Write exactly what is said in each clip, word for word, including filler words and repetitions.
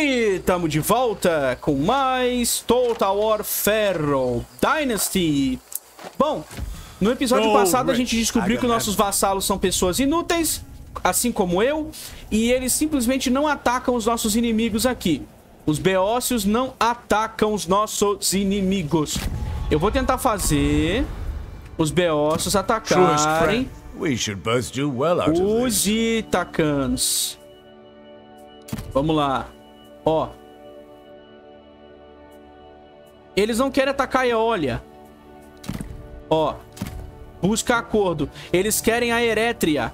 aí, tamo de volta com mais Total War: PHARAOH Dynasty. Bom, no episódio passado a gente descobriu que nossos vassalos são pessoas inúteis, assim como eu, e eles simplesmente não atacam os nossos inimigos aqui. Os Beócios não atacam os nossos inimigos. Eu vou tentar fazer os Beócios atacarem os Itacanos. Vamos lá. Ó. Eles não querem atacar a Eólia. Ó. Busca acordo. Eles querem a Eretria.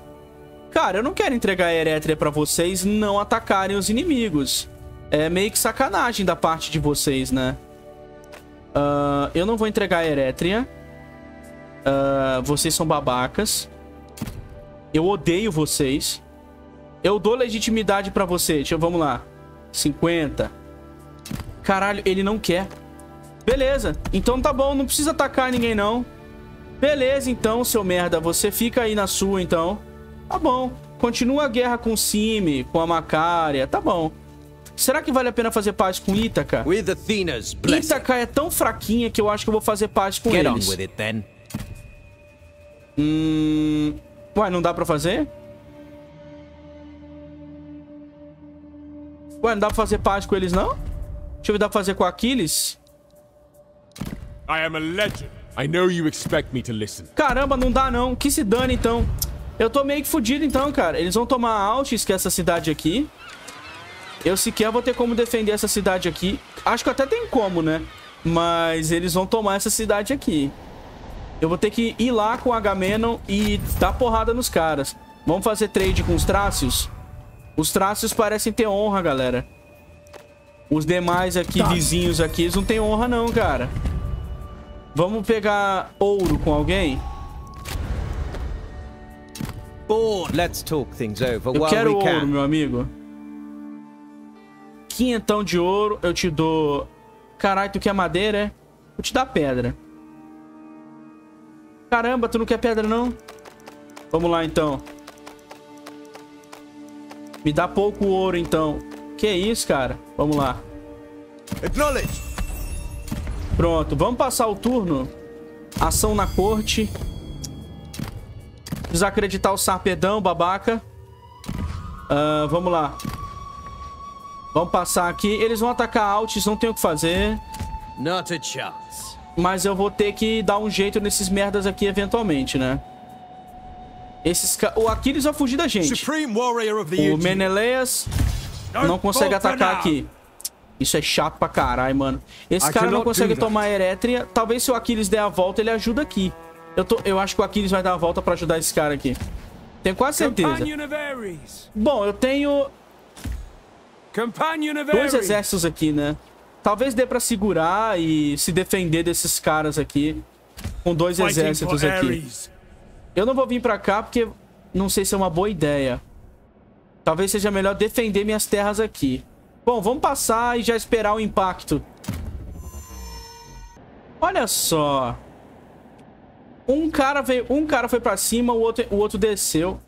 Cara, eu não quero entregar a Eretria pra vocês não atacarem os inimigos. É meio que sacanagem da parte de vocês, né? Uh, eu não vou entregar a Eretria. Uh, vocês são babacas. Eu odeio vocês. Eu dou legitimidade pra você. Deixa eu... Vamos lá. cinquenta. Caralho, ele não quer. Beleza. Então tá bom. Não precisa atacar ninguém, não. Beleza, então, seu merda. Você fica aí na sua, então. Tá bom. Continua a guerra com o Cime, com a Macária. Tá bom. Será que vale a pena fazer paz com Ítaca? Ítaca é tão fraquinha que eu acho que eu vou fazer paz com eles. Hum... Ué, não dá pra fazer? Ué, não dá pra fazer paz com eles, não? Deixa eu ver, dá pra fazer com Aquiles? Caramba, não dá, não. Que se dane, então. Eu tô meio que fudido, então, cara. Eles vão tomar Altis, que é essa cidade aqui. Eu sequer vou ter como defender essa cidade aqui. Acho que até tem como, né? Mas eles vão tomar essa cidade aqui. Eu vou ter que ir lá com o Agamemnon e dar porrada nos caras. Vamos fazer trade com os Trácios? Os Trácios parecem ter honra, galera. Os demais aqui, tá. Vizinhos aqui, eles não têm honra não, cara. Vamos pegar ouro com alguém? Oh, let's talk things over. Eu quero ouro, can. meu amigo. Quinhentão de ouro, eu te dou... Caralho, tu quer madeira, é? Vou te dar pedra. Caramba, tu não quer pedra, não? Vamos lá, então. Me dá pouco ouro, então. Que isso, cara? Vamos lá. Pronto, vamos passar o turno. Ação na corte. Desacreditar o sarpedão, babaca. Uh, vamos lá. Vamos passar aqui. Eles vão atacar Altis, não tem o que fazer. Not a chance. Mas eu vou ter que dar um jeito nesses merdas aqui, eventualmente, né? Esses ca... O Aquiles vai fugir da gente. O Menelaus não consegue atacar aqui. Isso é chato pra caralho, mano. Esse cara não consegue tomar a Eretria. Talvez se o Aquiles der a volta, ele ajuda aqui. Eu, tô... eu acho que o Aquiles vai dar a volta pra ajudar esse cara aqui. Tenho quase certeza. Bom, eu tenho dois exércitos aqui, né? Talvez dê pra segurar e se defender desses caras aqui. Com dois exércitos aqui. Eu não vou vir pra cá porque não sei se é uma boa ideia. Talvez seja melhor defender minhas terras aqui. Bom, vamos passar e já esperar o impacto. Olha só. Um cara veio, um cara foi pra cima, o outro, o outro desceu.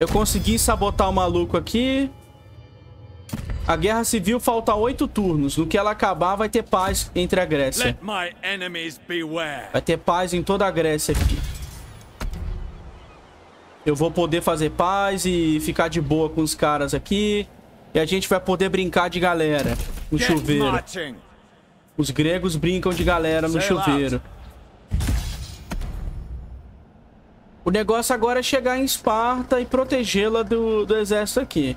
Eu consegui sabotar o maluco aqui. A guerra civil falta oito turnos. No que ela acabar, vai ter paz entre a Grécia. Vai ter paz em toda a Grécia aqui. Eu vou poder fazer paz e ficar de boa com os caras aqui. E a gente vai poder brincar de galera no chuveiro. Os gregos brincam de galera no chuveiro. O negócio agora é chegar em Esparta e protegê-la do, do exército aqui.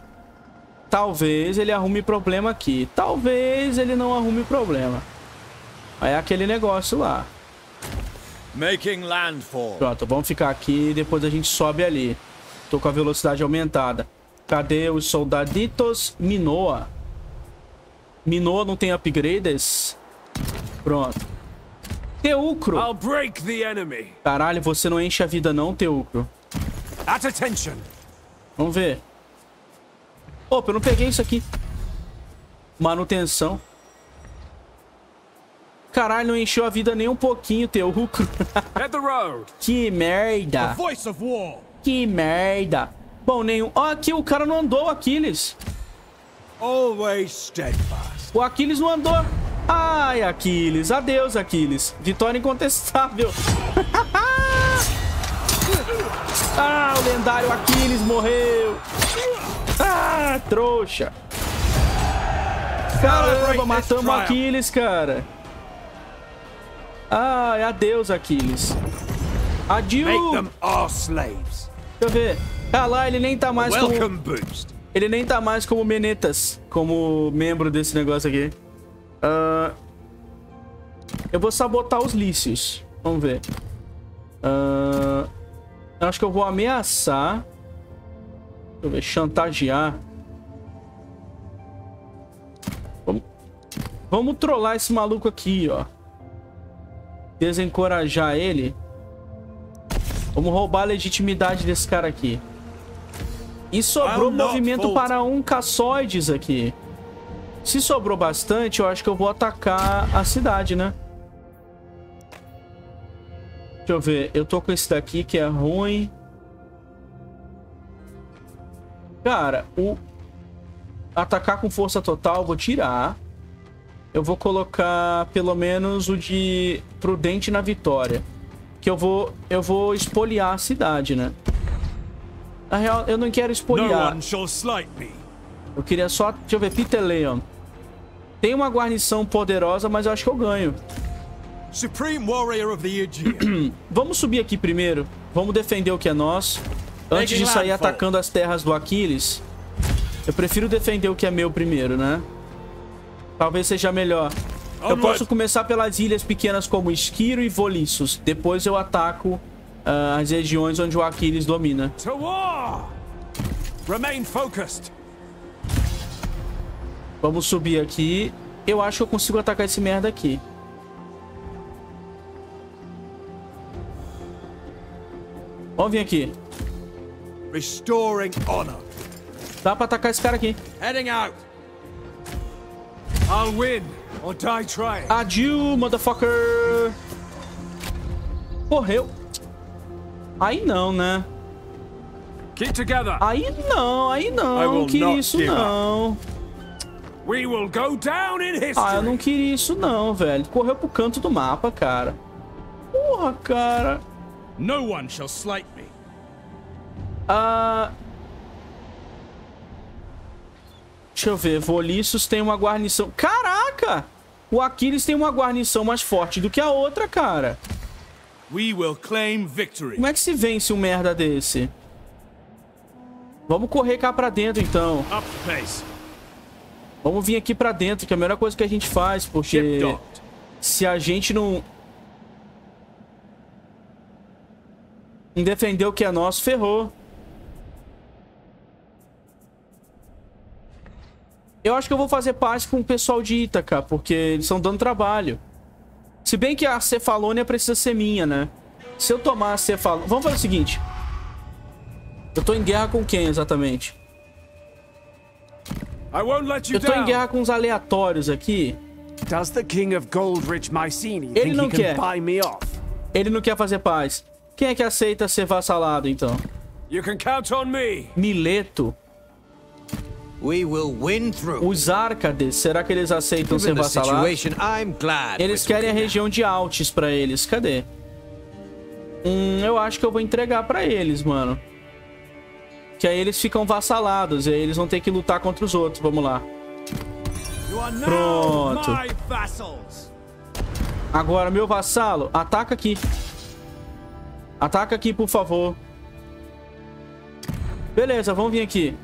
Talvez ele arrume problema aqui. Talvez ele não arrume problema. Aí é aquele negócio lá. Pronto, vamos ficar aqui e depois a gente sobe ali. Tô com a velocidade aumentada. Cadê os soldaditos? Minoa. Minoa não tem upgrades? Pronto. Teucro. Caralho, você não enche a vida não, Teucro. Vamos ver. Opa, eu não peguei isso aqui. Manutenção. Caralho, não encheu a vida nem um pouquinho, Teucro. Que merda. Que merda. Bom, nenhum... Ó, oh, aqui o cara não andou, Aquiles. O Aquiles não andou. Ai, Aquiles. Adeus, Aquiles. Vitória incontestável. Ah, o lendário Aquiles morreu. Ah, trouxa. Caramba, matamos o Aquiles, cara. Ai, adeus, Aquiles. Adiu. Deixa eu ver. Ah lá, ele nem tá mais como... Ele nem tá mais como Menetas, como membro desse negócio aqui. Uh... Eu vou sabotar os Lícios. Vamos ver. Uh... Eu acho que eu vou ameaçar. Deixa eu ver. Chantagear. Vamos... Vamos trollar esse maluco aqui, ó. Desencorajar ele. Vamos roubar a legitimidade desse cara aqui. E sobrou movimento para um caçoides aqui. Se sobrou bastante, eu acho que eu vou atacar a cidade, né? Deixa eu ver. Eu tô com esse daqui que é ruim. Cara, o... Atacar com força total, vou tirar. Eu vou colocar pelo menos o de prudente na vitória. Que eu vou... Eu vou espoliar a cidade, né? Na real, eu não quero espoliar. Eu queria só... Deixa eu ver. Piteleon. Tem uma guarnição poderosa, mas eu acho que eu ganho. Vamos subir aqui primeiro. Vamos defender o que é nosso. Antes de sair atacando as terras do Aquiles. Eu prefiro defender o que é meu primeiro, né? Talvez seja melhor. Eu posso começar pelas ilhas pequenas como Esquiro e Volício. Depois eu ataco... Uh, as regiões onde o Aquiles domina. Vamos subir aqui. Eu acho que eu consigo atacar esse merda aqui. Vamos vir aqui. Restoring honor. Dá pra atacar esse cara aqui. Heading out. I'll win or die trying. Adieu, motherfucker. Correu. Aí não, né? Keep together. Aí não, aí não. Que isso não. We will go down in history. Ah, eu não queria isso não, velho. Correu pro canto do mapa, cara. Porra, cara. No one shall slight me. Ah. Deixa eu ver. Volícios tem uma guarnição. Caraca! O Aquiles tem uma guarnição mais forte do que a outra, cara. We will claim victory. Como é que se vence um merda desse? Vamos correr cá pra dentro, então. Vamos vir aqui pra dentro, que é a melhor coisa que a gente faz, porque... Se a gente não... Não defender o que é nosso, ferrou. Eu acho que eu vou fazer paz com o pessoal de Ítaca, porque eles estão dando trabalho. Se bem que a Cefalônia precisa ser minha, né? Se eu tomar a Cefalônia... Vamos fazer o seguinte. Eu tô em guerra com quem, exatamente? Eu tô em guerra com os aleatórios aqui. Ele não quer. Ele não quer fazer paz. Quem é que aceita ser vassalado, então? Mileto. We will win through. Os Arcades, será que eles aceitam ser vassalados? Eles querem a região de Altis pra eles. Cadê? Hum, eu acho que eu vou entregar pra eles, mano. Que aí eles ficam vassalados. E aí eles vão ter que lutar contra os outros. Vamos lá. Pronto. Agora, meu vassalo, ataca aqui. Ataca aqui, por favor. Beleza, vamos vir aqui.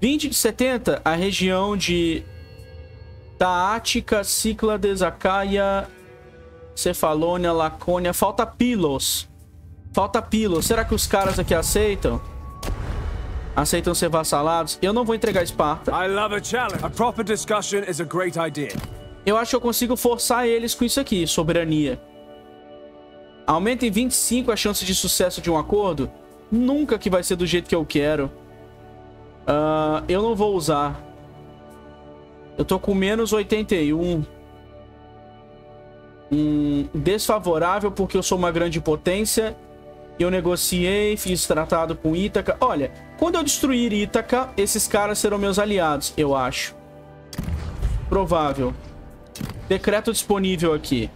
vinte de setenta, a região de Tática, Cíclades, Acaia, Cefalônia, Lacônia. Falta Pilos. Falta Pilos. Será que os caras aqui aceitam? Aceitam ser vassalados? Eu não vou entregar Esparta. Eu acho que eu consigo forçar eles com isso aqui, soberania. Aumenta em vinte e cinco a chance de sucesso de um acordo. Nunca que vai ser do jeito que eu quero. Uh, eu não vou usar. Eu tô com menos oitenta e um. Hum, desfavorável porque eu sou uma grande potência. Eu negociei, fiz tratado com Ítaca. Olha, quando eu destruir Ítaca, esses caras serão meus aliados, eu acho. Provável. Decreto disponível aqui.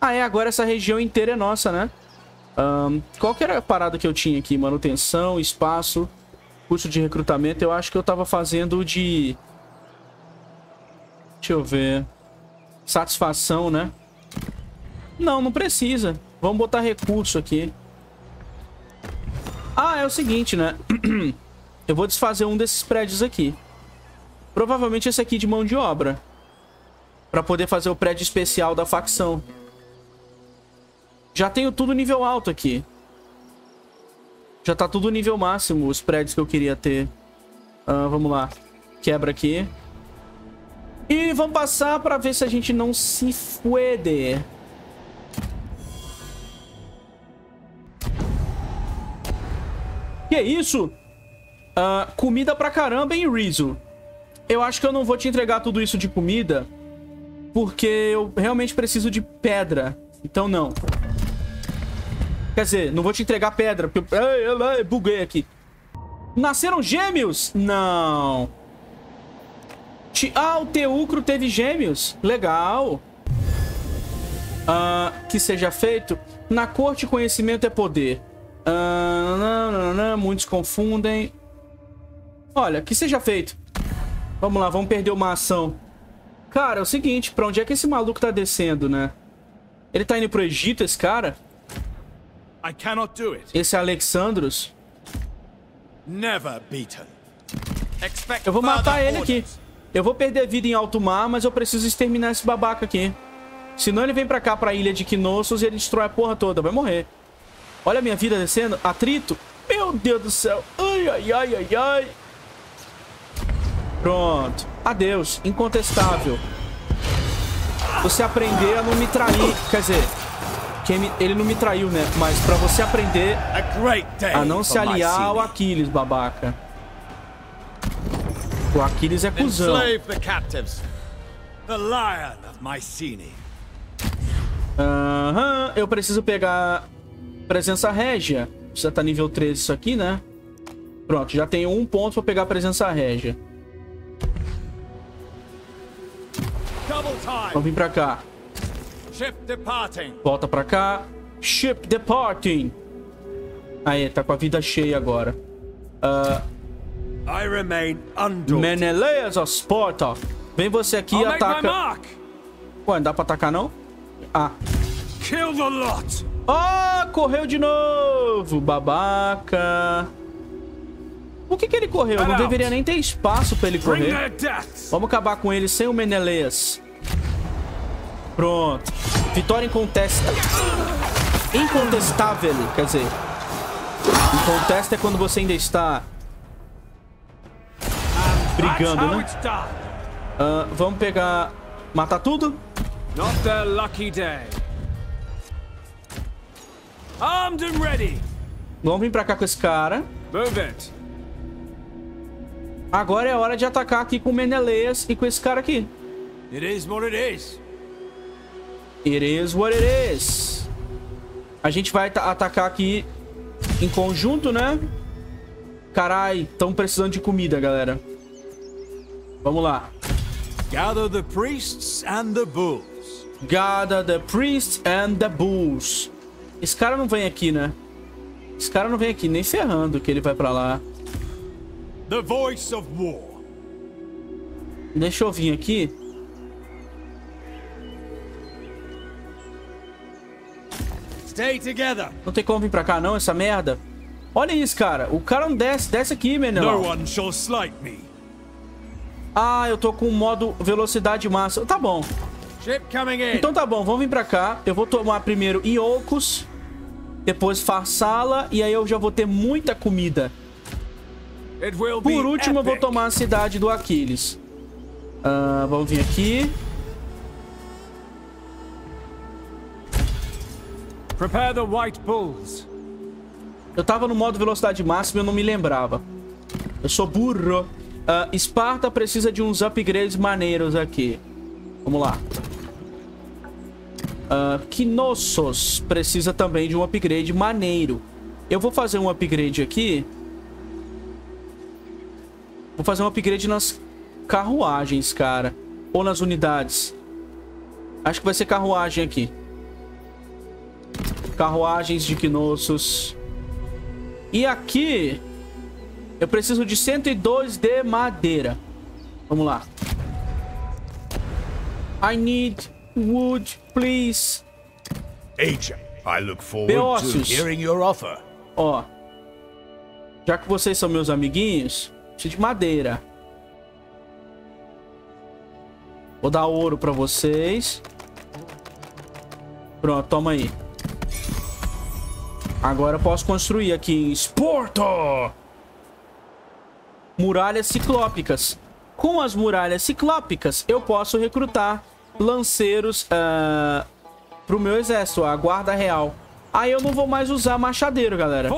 Ah, é, agora essa região inteira é nossa, né? Um, qual que era a parada que eu tinha aqui? Manutenção, espaço, custo de recrutamento. Eu acho que eu tava fazendo de... Deixa eu ver... Satisfação, né? Não, não precisa. Vamos botar recurso aqui. Ah, é o seguinte, né? Eu vou desfazer um desses prédios aqui. Provavelmente esse aqui de mão de obra. Pra poder fazer o prédio especial da facção. Já tenho tudo nível alto aqui. Já tá tudo nível máximo, os prédios que eu queria ter. Ah, vamos lá. Quebra aqui. E vamos passar pra ver se a gente não se fuede. Que isso? Ah, comida pra caramba, hein, Rizzo? Eu acho que eu não vou te entregar tudo isso de comida. Porque eu realmente preciso de pedra. Então não. Quer dizer, não vou te entregar pedra, porque eu... Ai, ai, ai, buguei aqui. Nasceram gêmeos? Não. Te... Ah, o Teucro teve gêmeos. Legal. Ah, que seja feito. Na corte, conhecimento é poder. Ah, não, não, não, não, muitos confundem. Olha, que seja feito. Vamos lá, vamos perder uma ação. Cara, é o seguinte, pra onde é que esse maluco tá descendo, né? Ele tá indo pro Egito, esse cara? Esse Alexandros. Eu vou matar ele aqui. Eu vou perder vida em alto mar, mas eu preciso exterminar esse babaca aqui. Senão ele vem pra cá, pra ilha de Knossos, e ele destrói a porra toda. Vai morrer. Olha a minha vida descendo. Atrito. Meu Deus do céu. Ai, ai, ai, ai, ai. Pronto. Adeus. Incontestável. Você aprender a não me trair. Quer dizer... Ele não me traiu, né? Mas pra você aprender a não se aliar ao Aquiles, babaca. O Aquiles é cuzão. Aham, eu preciso pegar presença régia. Precisa estar nível treze isso aqui, né? Pronto, já tenho um ponto pra pegar a presença régia. Vamos vir pra cá. Volta pra cá. Ship departing. Aê, tá com a vida cheia agora. Uh... Menelaus of Sparta. Vem você aqui e ataca. Ué, não dá pra atacar não? Ah. Ah, oh, correu de novo. Babaca. Por que que ele correu? Não deveria nem ter espaço pra ele correr. Vamos acabar com ele sem o Menelaus. Pronto. Vitória incontesta. Incontestável. Quer dizer, incontesta é quando você ainda está brigando, né? Uh, vamos pegar... Matar tudo? Vamos vir pra cá com esse cara. Agora é hora de atacar aqui com o Menelaus e com esse cara aqui. It is what it is. It is what it is. A gente vai atacar aqui em conjunto, né? Carai, estão precisando de comida, galera. Vamos lá. Gather the priests and the bulls. Gather the priests and the bulls. Esse cara não vem aqui, né? Esse cara não vem aqui, nem ferrando que ele vai pra lá. The voice of war. Deixa eu vir aqui. Não tem como vir pra cá não, essa merda. Olha isso, cara. O cara não desce. Desce aqui, Menelaus. Ah, eu tô com o modo velocidade máxima. Tá bom. Então tá bom, vamos vir pra cá. Eu vou tomar primeiro Iocos, depois Farsala, e aí eu já vou ter muita comida. Por último, eu vou tomar a cidade do Aquiles. uh, Vamos vir aqui. Prepare the white bulls. Eu tava no modo velocidade máxima e eu não me lembrava. Eu sou burro. Uh, Esparta precisa de uns upgrades maneiros aqui. Vamos lá. Uh, Knossos precisa também de um upgrade maneiro. Eu vou fazer um upgrade aqui. Vou fazer um upgrade nas carruagens, cara. Ou nas unidades. Acho que vai ser carruagem aqui. Carruagens de Knossos. E aqui eu preciso de cento e dois de madeira. Vamos lá. I need wood, please. Agent, I look forward Beócios. To hearing your offer. Ó. Já que vocês são meus amiguinhos, preciso de madeira. Vou dar ouro pra vocês. Pronto, toma aí. Agora eu posso construir aqui em Esparta. Muralhas ciclópicas. Com as muralhas ciclópicas, eu posso recrutar lanceiros uh, pro meu exército, a guarda real. Aí eu não vou mais usar machadeiro, galera.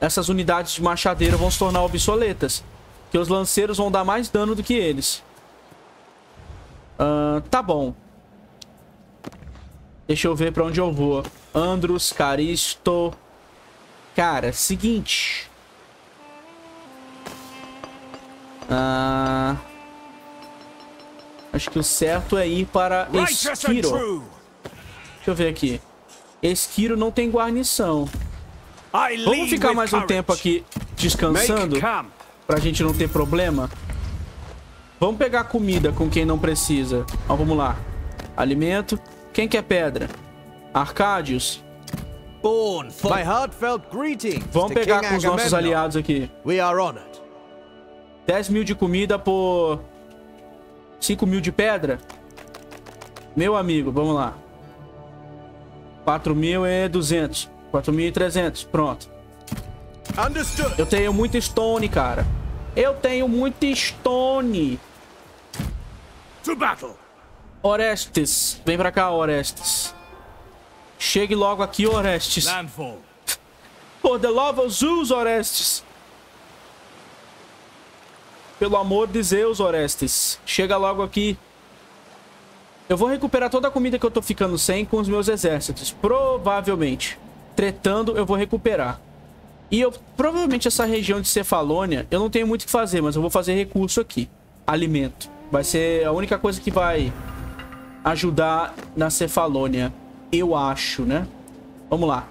Essas unidades de machadeiro vão se tornar obsoletas, porque os lanceiros vão dar mais dano do que eles. Uh, tá bom. Deixa eu ver pra onde eu vou. Andros, Caristo. Cara, seguinte... Ah, acho que o certo é ir para Esquiro. Deixa eu ver aqui. Esquiro não tem guarnição. Vamos ficar mais um tempo aqui descansando, pra gente não ter problema. Vamos pegar comida com quem não precisa. Ó, vamos lá. Alimento. Quem quer pedra? Arcadius. Vamos pegar com os nossos aliados aqui. We are honored. dez mil de comida por cinco mil de pedra. Meu amigo, vamos lá. quatro mil e duzentos. quatro mil e trezentos, pronto. Understood. Eu tenho muito stone, cara. Eu tenho muito stone. To battle. Orestes, vem pra cá, Orestes. Chegue logo aqui, Orestes. Landfall. For the love of Zeus, Orestes. Pelo amor de Zeus, Orestes. Chega logo aqui. Eu vou recuperar toda a comida que eu tô ficando sem com os meus exércitos. Provavelmente. Tretando, eu vou recuperar. E eu... Provavelmente essa região de Cefalônia... Eu não tenho muito o que fazer, mas eu vou fazer recurso aqui. Alimento. Vai ser a única coisa que vai ajudar na Cefalônia. Eu acho, né? Vamos lá.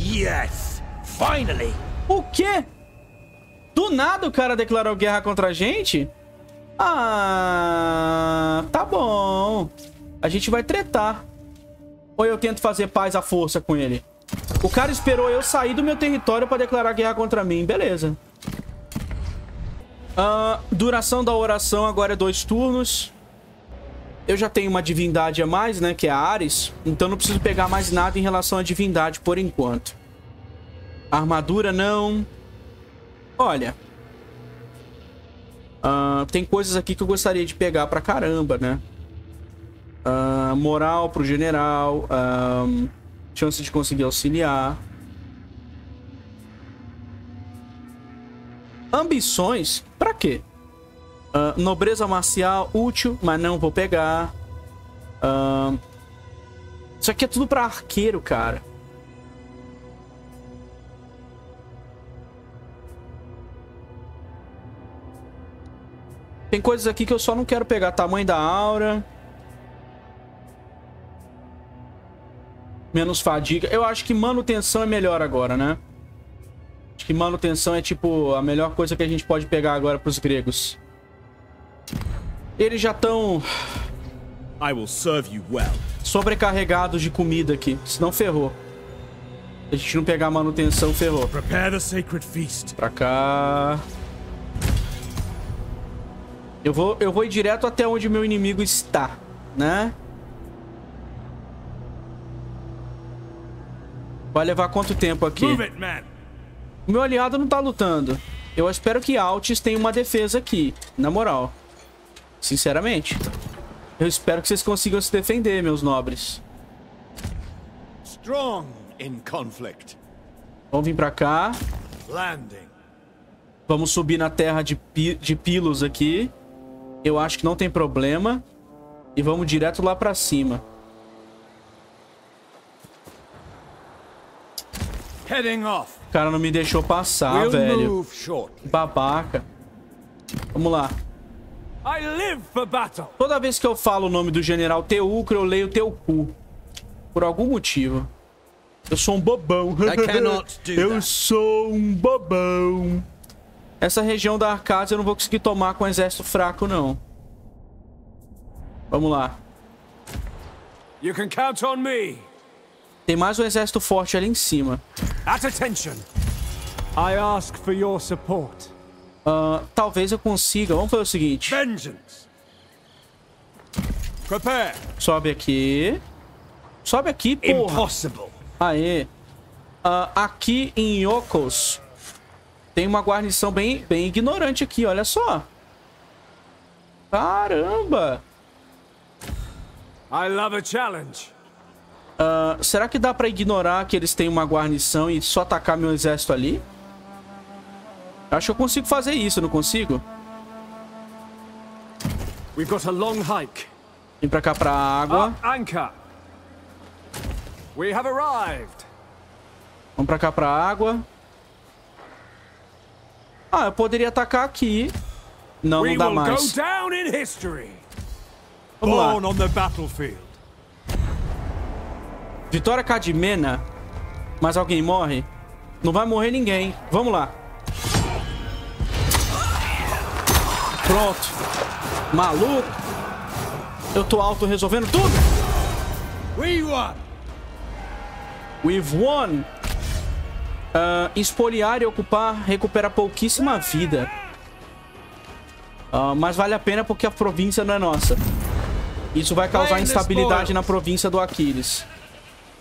Yes! Finally! O quê? Do nada o cara declarou guerra contra a gente? Ah, tá bom. A gente vai tretar. Ou eu tento fazer paz à força com ele? O cara esperou eu sair do meu território pra declarar guerra contra mim. Beleza. Ah, duração da oração agora é dois turnos. Eu já tenho uma divindade a mais, né? Que é a Ares. Então não preciso pegar mais nada em relação à divindade por enquanto. Armadura não... Olha, uh, tem coisas aqui que eu gostaria de pegar pra caramba, né? Uh, moral pro general, uh, chance de conseguir auxiliar. Ambições, pra quê? Uh, nobreza marcial, útil, mas não vou pegar. Uh, isso aqui é tudo pra arqueiro, cara. Tem coisas aqui que eu só não quero pegar. Tamanho da aura. Menos fadiga. Eu acho que manutenção é melhor agora, né? Acho que manutenção é, tipo, a melhor coisa que a gente pode pegar agora pros gregos. Eles já estão... sobrecarregados de comida aqui. Senão ferrou. Se a gente não pegar manutenção, ferrou. Pra cá... Eu vou, eu vou ir direto até onde o meu inimigo está, né? Vai levar quanto tempo aqui? O meu aliado não tá lutando. Eu espero que Altis tenha uma defesa aqui, na moral. Sinceramente. Eu espero que vocês consigam se defender, meus nobres. Vamos vir pra cá. Vamos subir na terra de, de Pilos aqui. Eu acho que não tem problema. E vamos direto lá pra cima. O cara não me deixou passar, we'll velho. Babaca. Vamos lá. Toda vez que eu falo o nome do general Teucro, eu leio teu cu. Por algum motivo. Eu sou um bobão. Eu sou um bobão. Essa região da Arcádia eu não vou conseguir tomar com um exército fraco, não. Vamos lá. You can count on me. Tem mais um exército forte ali em cima. At attention. I ask for your support. Uh, talvez eu consiga. Vamos fazer o seguinte. Vengeance. Prepare. Sobe aqui. Sobe aqui, porra. Impossible. Aê. Uh, aqui em Iocos tem uma guarnição bem, bem ignorante aqui, olha só. Caramba. I love a challenge. Uh, será que dá pra ignorar que eles têm uma guarnição e só atacar meu exército ali? Acho que eu consigo fazer isso, não consigo? We've got a long hike. Vem pra cá pra água. Anchor. We have arrived. Vamos pra cá pra água. Ah, eu poderia atacar aqui. Não, não dá mais. Vamos lá. Vitória Cadmena. Mas alguém morre? Não vai morrer ninguém. Vamos lá. Pronto. Maluco. Eu tô alto resolvendo tudo. We won. We've won. Uh, espoliar e ocupar recupera pouquíssima vida. Uh, mas vale a pena porque a província não é nossa. Isso vai causar instabilidade na província do Aquiles.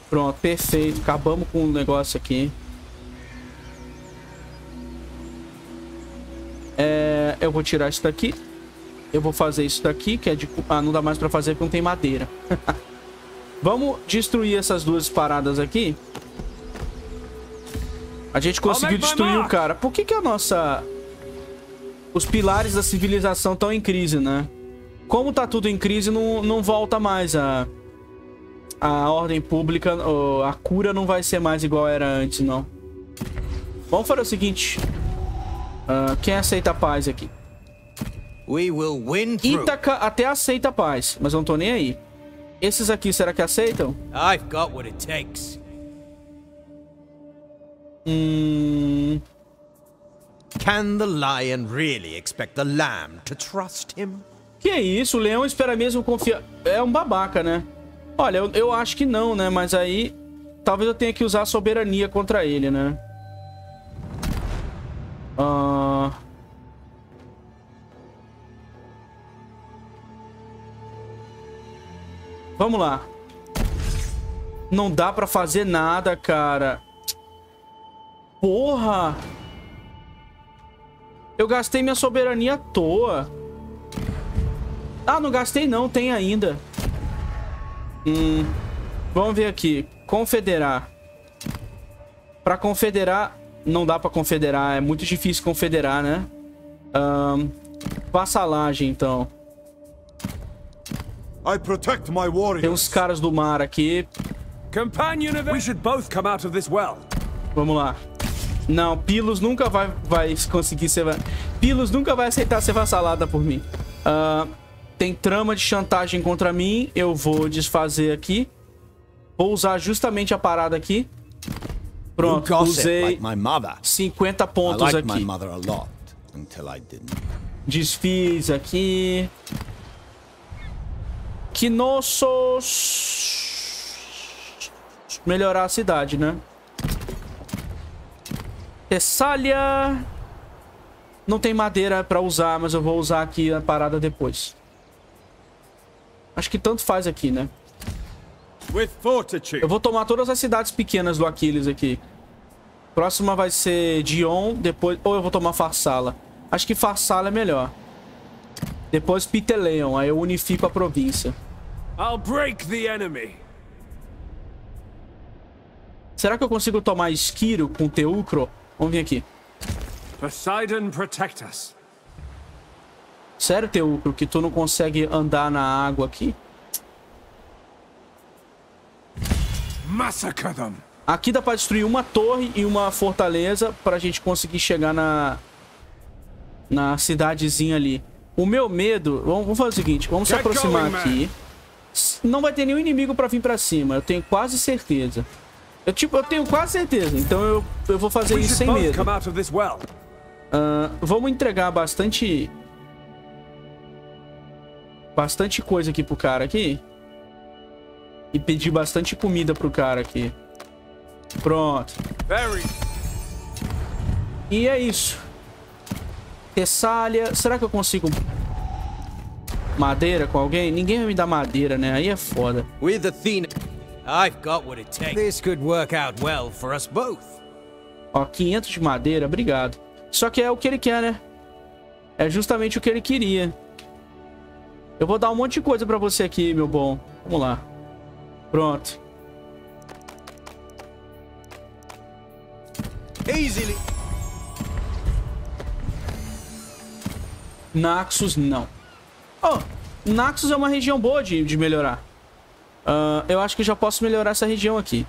Pronto, perfeito. Acabamos com o negócio aqui. É, eu vou tirar isso daqui. Eu vou fazer isso daqui, que é de... Ah, não dá mais pra fazer porque não tem madeira. Vamos destruir essas duas paradas aqui. A gente conseguiu destruir o cara. Por que que a nossa... Os pilares da civilização estão em crise, né? Como tá tudo em crise, não, não volta mais a... A ordem pública, a cura não vai ser mais igual era antes, não. Vamos fazer o seguinte. Uh, quem aceita a paz aqui? We will win Ítaca até aceita a paz, mas eu não tô nem aí. Esses aqui, será que aceitam? I've got what it takes. Hum... Can the lion really expect the lamb to trust him? Que é isso? O leão espera mesmo confiar... É um babaca, né? Olha, eu, eu acho que não, né? Mas aí, talvez eu tenha que usar a soberania contra ele, né? Uh... Vamos lá. Não dá pra fazer nada, cara. Porra! Eu gastei minha soberania à toa. Ah, não gastei não. Tem ainda. Hum, vamos ver aqui. Confederar. Pra confederar, não dá pra confederar. É muito difícil confederar, né? Um, vassalagem, então. I protect my warriors. Tem uns caras do mar aqui. We should both come out of this well. Vamos lá. Não, Pilos nunca vai, vai conseguir ser... Pilos nunca vai aceitar ser vassalada por mim. Ahn... Uh, Tem trama de chantagem contra mim. Eu vou desfazer aqui. Vou usar justamente a parada aqui. Pronto, usei cinquenta pontos aqui. Desfiz aqui. Knossos. Melhorar a cidade, né? Tessália. Não tem madeira pra usar, mas eu vou usar aqui a parada depois. Acho que tanto faz aqui, né? Eu vou tomar todas as cidades pequenas do Aquiles aqui. Próxima vai ser Dion, depois... Ou eu vou tomar Farsala. Acho que Farsala é melhor. Depois Piteleon, aí eu unifico a província. I'll break the enemy. Será que eu consigo tomar Esquiro com Teucro? Vamos vir aqui. Poseidon protect us. Sério, Teucro, que tu não consegue andar na água aqui? Aqui dá pra destruir uma torre e uma fortaleza pra gente conseguir chegar na... na cidadezinha ali. O meu medo... Vamos fazer o seguinte. Vamos se aproximar aqui. Não vai ter nenhum inimigo pra vir pra cima. Eu tenho quase certeza. Eu, tipo, eu tenho quase certeza. Então eu, eu vou fazer isso sem medo. Uh, vamos entregar bastante... Bastante coisa aqui pro cara aqui. E pedir bastante comida pro cara aqui. Pronto. E é isso. Tessália. Será que eu consigo... madeira com alguém? Ninguém vai me dar madeira, né? Aí é foda. Ó, quinhentos de madeira. Obrigado. Só que é o que ele quer, né? É justamente o que ele queria. Eu vou dar um monte de coisa pra você aqui, meu bom. Vamos lá. Pronto. Easily. Naxos, não. Oh, Naxos é uma região boa de, de melhorar. Uh, eu acho que já posso melhorar essa região aqui.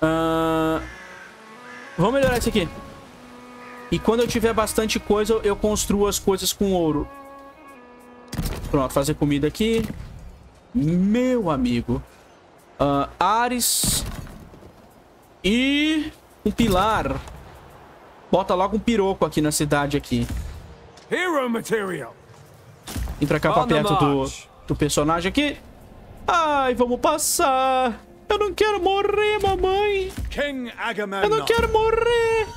Uh, vamos melhorar isso aqui. E quando eu tiver bastante coisa, eu construo as coisas com ouro. Pronto, fazer comida aqui. Meu amigo. Uh, Ares. E... um pilar. Bota logo um piroco aqui na cidade aqui. Hero material. Vem pra cá pra perto do, do personagem aqui. Ai, vamos passar. Eu não quero morrer, mamãe. King Agamemnon. Eu não quero morrer.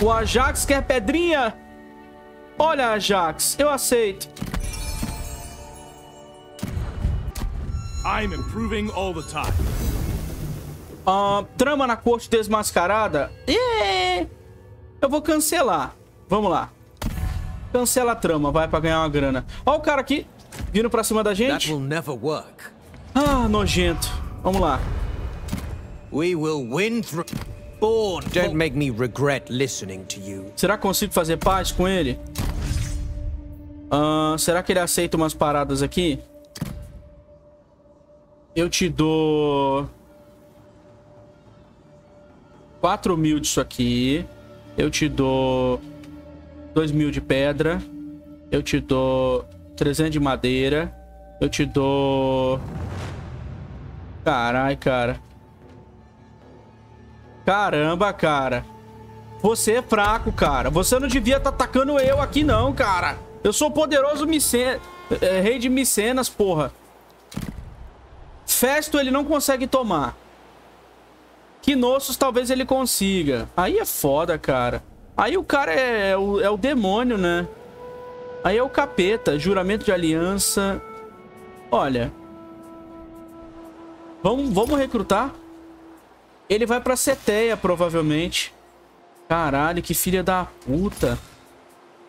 O Ajax quer pedrinha. Olha, Ajax, eu aceito. I'm improving all the time. Uh, trama na corte desmascarada. Yeah! Eu vou cancelar. Vamos lá. Cancela a trama, vai, pra ganhar uma grana. Ó o cara aqui, vindo pra cima da gente. Ah, nojento. Vamos lá. We will win through... Don't make me regret listening to you. Será que consigo fazer paz com ele? Uh, será que ele aceita umas paradas aqui? Eu te dou quatro mil disso aqui. Eu te dou dois mil de pedra. Eu te dou trezentos de madeira. Eu te dou... Carai, cara. Caramba, cara. Você é fraco, cara. Você não devia estar tá atacando eu aqui, não, cara. Eu sou poderoso Micen... é, rei de Micenas, porra. Festo ele não consegue tomar. Knossos talvez ele consiga. Aí é foda, cara. Aí o cara é, é, o, é o demônio, né? Aí é o capeta. Juramento de aliança. Olha. Vamos, vamos recrutar. Ele vai pra Seteia, provavelmente. Caralho, que filha da puta.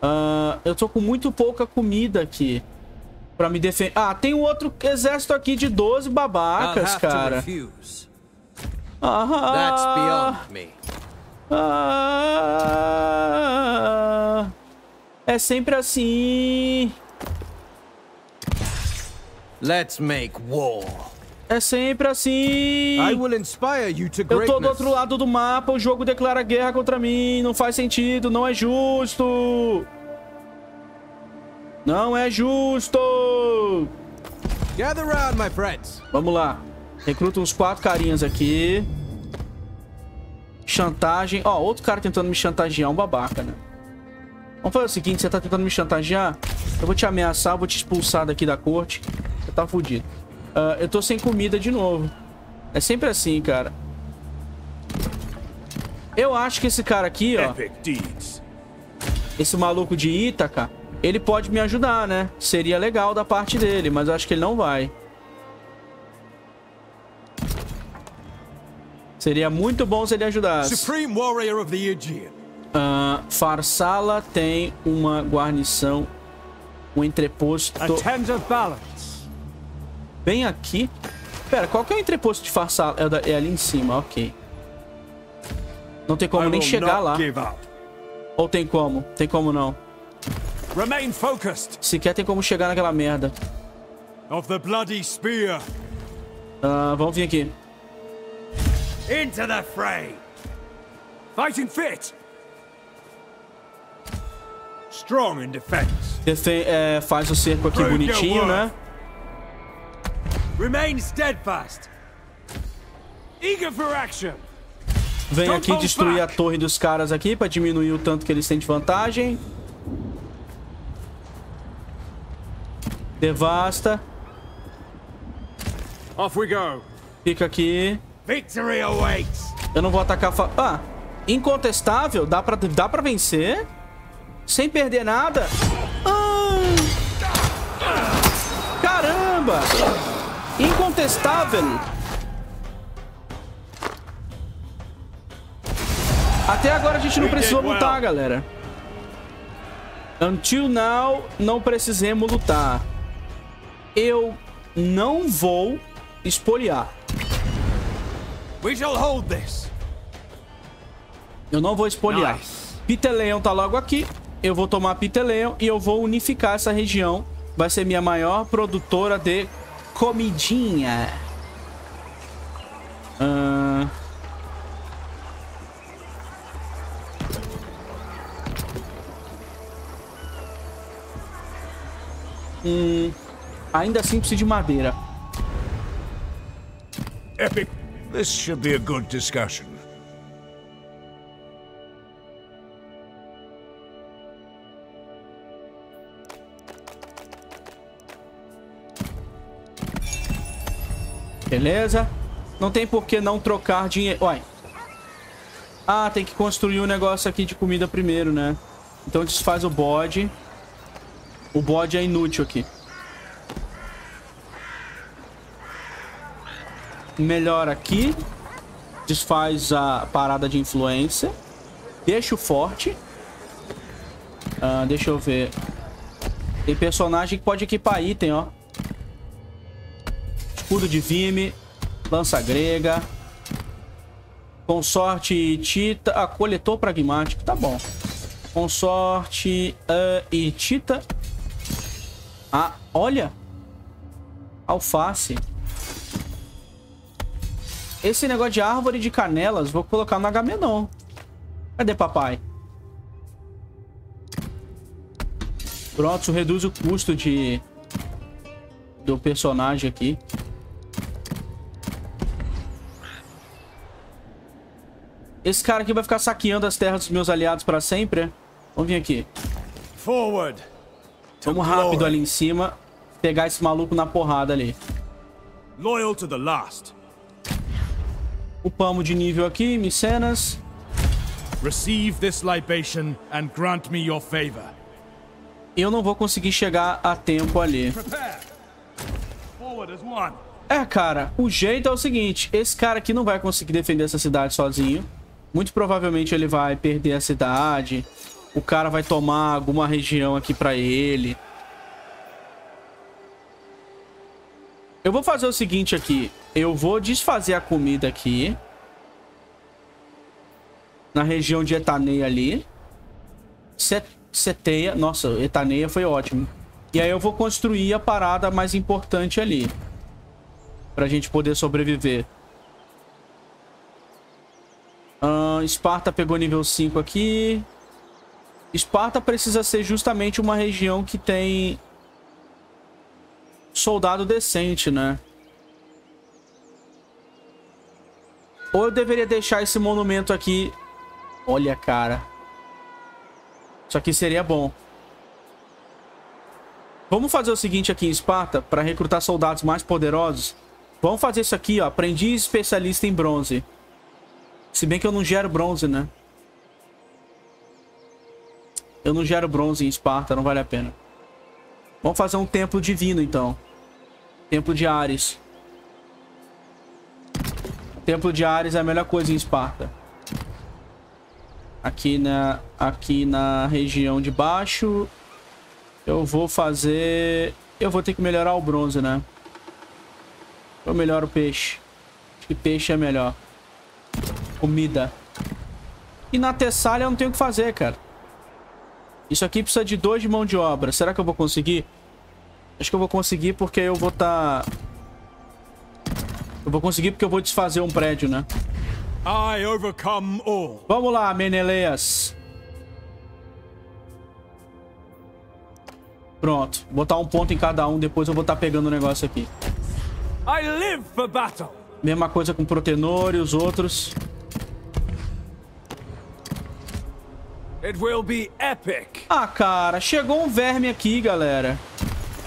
Uh, eu tô com muito pouca comida aqui. Pra me defender. Ah, tem um outro exército aqui de doze babacas, cara. Ah, ah, é sempre assim. Let's make war. É sempre assim. I will inspire you to greatness. Eu tô do outro lado do mapa, o jogo declara guerra contra mim. Não faz sentido, não é justo. Não é justo. Gather round, my friends. Vamos lá. Recruta uns quatro carinhas aqui. Chantagem. Ó, oh, outro cara tentando me chantagear, um babaca, né? Vamos fazer o seguinte, você tá tentando me chantagear? Eu vou te ameaçar, vou te expulsar daqui da corte. Você tá fudido. Uh, eu tô sem comida de novo. É sempre assim, cara. Eu acho que esse cara aqui, ó, esse maluco de Ítaca, ele pode me ajudar, né? Seria legal da parte dele, mas eu acho que ele não vai. Seria muito bom se ele ajudasse. uh, Farsala tem uma guarnição. Um entreposto. Bem aqui. Pera, qual que é o entreposto de Farsala? É ali em cima, ok. Não tem como nem chegar lá. Ou tem como? Tem como não. Sequer tem como chegar naquela merda. Ah, vamos vir aqui. Into the fray. Fighting fit. Strong in defense. Defe é, faz o cerco aqui bonitinho, né? Remain steadfast. Eager for action. Vem aqui destruir a torre dos caras aqui para diminuir o tanto que eles têm de vantagem. Devasta. Off we go. Fica aqui. Victory awaits. Eu não vou atacar. Fa ah, incontestável. Dá pra, dá pra vencer. Sem perder nada. Ah! Caramba! Incontestável. Até agora a gente não precisou lutar, galera. Until now, não precisemos lutar. Eu não vou espoliar. We shall hold this. Eu não vou espoliar. Nice. Piteleon tá logo aqui. Eu vou tomar Piteleon e eu vou unificar essa região. Vai ser minha maior produtora de comidinha. Uh... Hum... Ainda assim preciso de madeira. Epic. This should be a good discussion. Beleza. Não tem por que não trocar dinheiro. Uai. Ah, tem que construir um negócio aqui de comida primeiro, né? Então desfaz o bode. O bode é inútil aqui. Melhora aqui. Desfaz a parada de influência. Deixa o forte. Ah, deixa eu ver. Tem personagem que pode equipar item, ó. Escudo de Vime. Lança grega. Consorte Tita. Ah, coletor pragmático. Tá bom. Consorte uh, e Tita. Ah, olha. Alface. Esse negócio de árvore de canelas, vou colocar no Agamemnon. Cadê papai? Pronto, isso reduz o custo de... do personagem aqui. Esse cara aqui vai ficar saqueando as terras dos meus aliados para sempre. Vamos vir aqui. Forward. Vamos rápido ali em cima. Pegar esse maluco na porrada ali. Loyal to the last. Upamos de nível aqui, Micenas. Receive this libation and grant me your favor. Eu não vou conseguir chegar a tempo ali. É, cara, o jeito é o seguinte. Esse cara aqui não vai conseguir defender essa cidade sozinho. Muito provavelmente ele vai perder a cidade. O cara vai tomar alguma região aqui pra ele. Eu vou fazer o seguinte aqui. Eu vou desfazer a comida aqui. Na região de Etaneia ali. Seteia. Nossa, Etaneia foi ótimo. E aí eu vou construir a parada mais importante ali. Pra gente poder sobreviver. Ah, Esparta pegou nível cinco aqui. Esparta precisa ser justamente uma região que tem... soldado decente, né? Ou eu deveria deixar esse monumento aqui. Olha, cara. Isso aqui seria bom. Vamos fazer o seguinte aqui em Esparta, para recrutar soldados mais poderosos. Vamos fazer isso aqui, ó. Aprendiz especialista em bronze. Se bem que eu não gero bronze, né? Eu não gero bronze em Esparta, não vale a pena. Vamos fazer um templo divino, então. Templo de Ares. Templo de Ares é a melhor coisa em Esparta. Aqui na, aqui na região de baixo. Eu vou fazer... Eu vou ter que melhorar o bronze, né? Eu melhoro o peixe. Acho que peixe é melhor. Comida. E na Tessália eu não tenho o que fazer, cara. Isso aqui precisa de dois de mão de obra. Será que eu vou conseguir? Acho que eu vou conseguir porque eu vou estar... Tá... Eu vou conseguir porque eu vou desfazer um prédio, né? I overcome all. Vamos lá, Menelaus. Pronto. Botar um ponto em cada um. Depois eu vou estar tá pegando o um negócio aqui. I live for battle. Mesma coisa com o Protenor e os outros. It will be epic. Ah, cara, chegou um verme aqui, galera.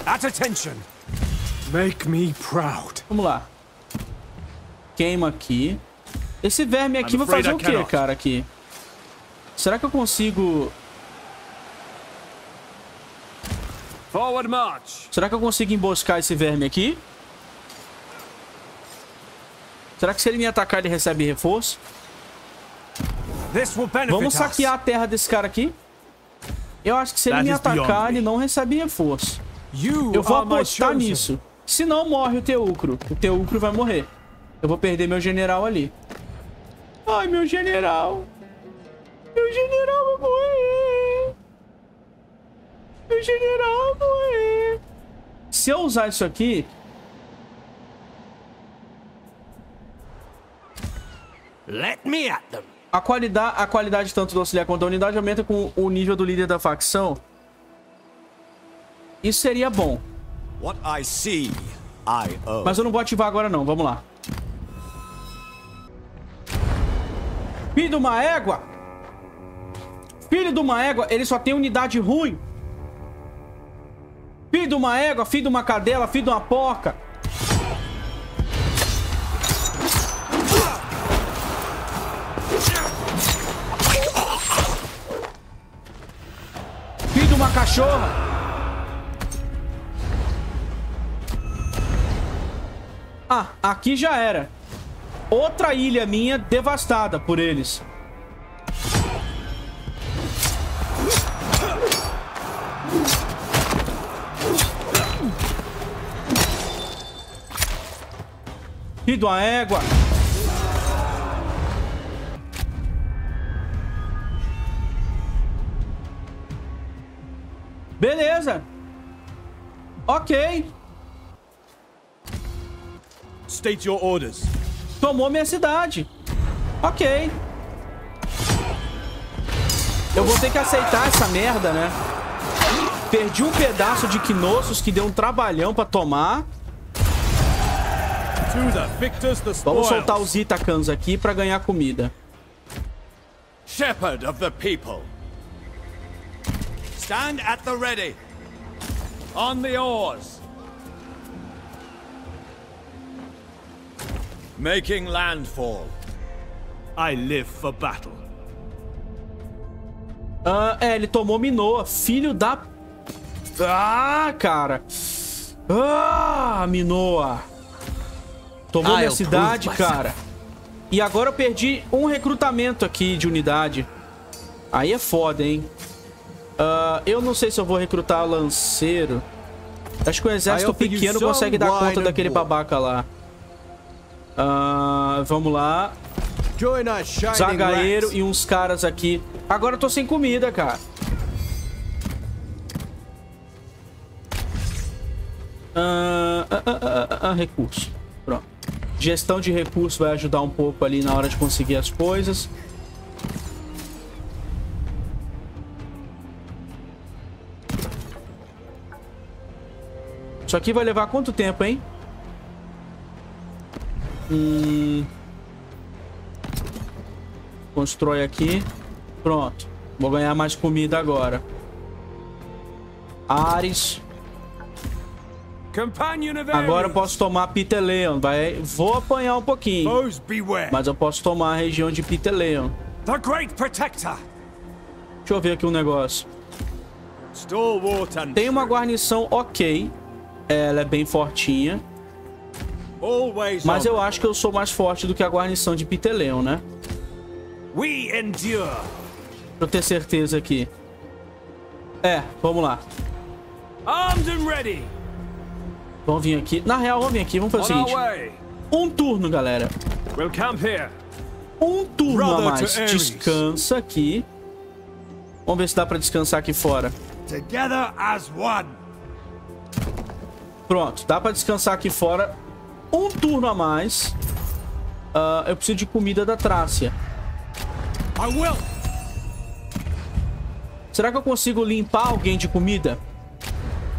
At attention. Make me proud. Vamos lá. Queima aqui. Esse verme aqui vai fazer o quê, cara, aqui? Será que eu consigo... Forward march. Será que eu consigo emboscar esse verme aqui? Será que se ele me atacar ele recebe reforço? Vamos saquear a terra desse cara aqui. Eu acho que se ele me atacar, ele não recebe reforço. Eu vou apostar nisso. Se não, morre o Teucro. O Teucro vai morrer. Eu vou perder meu general ali. Ai, meu general. Meu general vai morrer. Meu general vai morrer. Se eu usar isso aqui... Let me at them. A qualidade, a qualidade tanto do auxiliar quanto da unidade aumenta com o nível do líder da facção. Isso seria bom. What I see, I owe. Mas eu não vou ativar agora não, vamos lá. Filho de uma égua! Filho de uma égua, ele só tem unidade ruim. Filho de uma égua, filho de uma cadela, filho de uma porca. Uma cachorra. Ah, aqui já era. Outra ilha minha devastada por eles. E de uma égua. Beleza. Ok. State your orders. Tomou minha cidade. Ok. Eu vou ter que aceitar essa merda, né? Perdi um pedaço de Knossos que deu um trabalhão pra tomar. Vamos soltar os Itacanos aqui pra ganhar comida. Shepherd of the people. Stand at the ready. On the oars. Making landfall. I live for battle. Ah, é, ele tomou Minoa, filho da... Ah, cara. Ah, Minoa. Tomou minha cidade, cara. E agora eu perdi um recrutamento aqui de unidade. Aí é foda, hein? Uh, eu não sei se eu vou recrutar lanceiro. Acho que o exército pequeno consegue dar conta daquele babaca lá. Uh, vamos lá. Zagaeiro e uns caras aqui. Agora eu tô sem comida, cara. Uh, uh, uh, uh, uh, recurso. Pronto. Gestão de recursos vai ajudar um pouco ali na hora de conseguir as coisas. Isso aqui vai levar quanto tempo, hein? Hum... Constrói aqui. Pronto. Vou ganhar mais comida agora. Ares. Agora eu posso tomar Piteleon. Vai... Vou apanhar um pouquinho. Mas eu posso tomar a região de Piteleon. Deixa eu ver aqui um negócio. Tem uma guarnição ok. Ela é bem fortinha. Mas eu acho que eu sou mais forte do que a guarnição de Piteleon, né? Pra eu ter certeza aqui. É, vamos lá. Vamos vir aqui. Na real, vamos vir aqui. Vamos fazer o seguinte. Um turno, galera. Um turno a mais. Descansa aqui. Vamos ver se dá pra descansar aqui fora. Pronto, dá pra descansar aqui fora. Um turno a mais. Uh, eu preciso de comida da Trácia. Será que eu consigo limpar alguém de comida?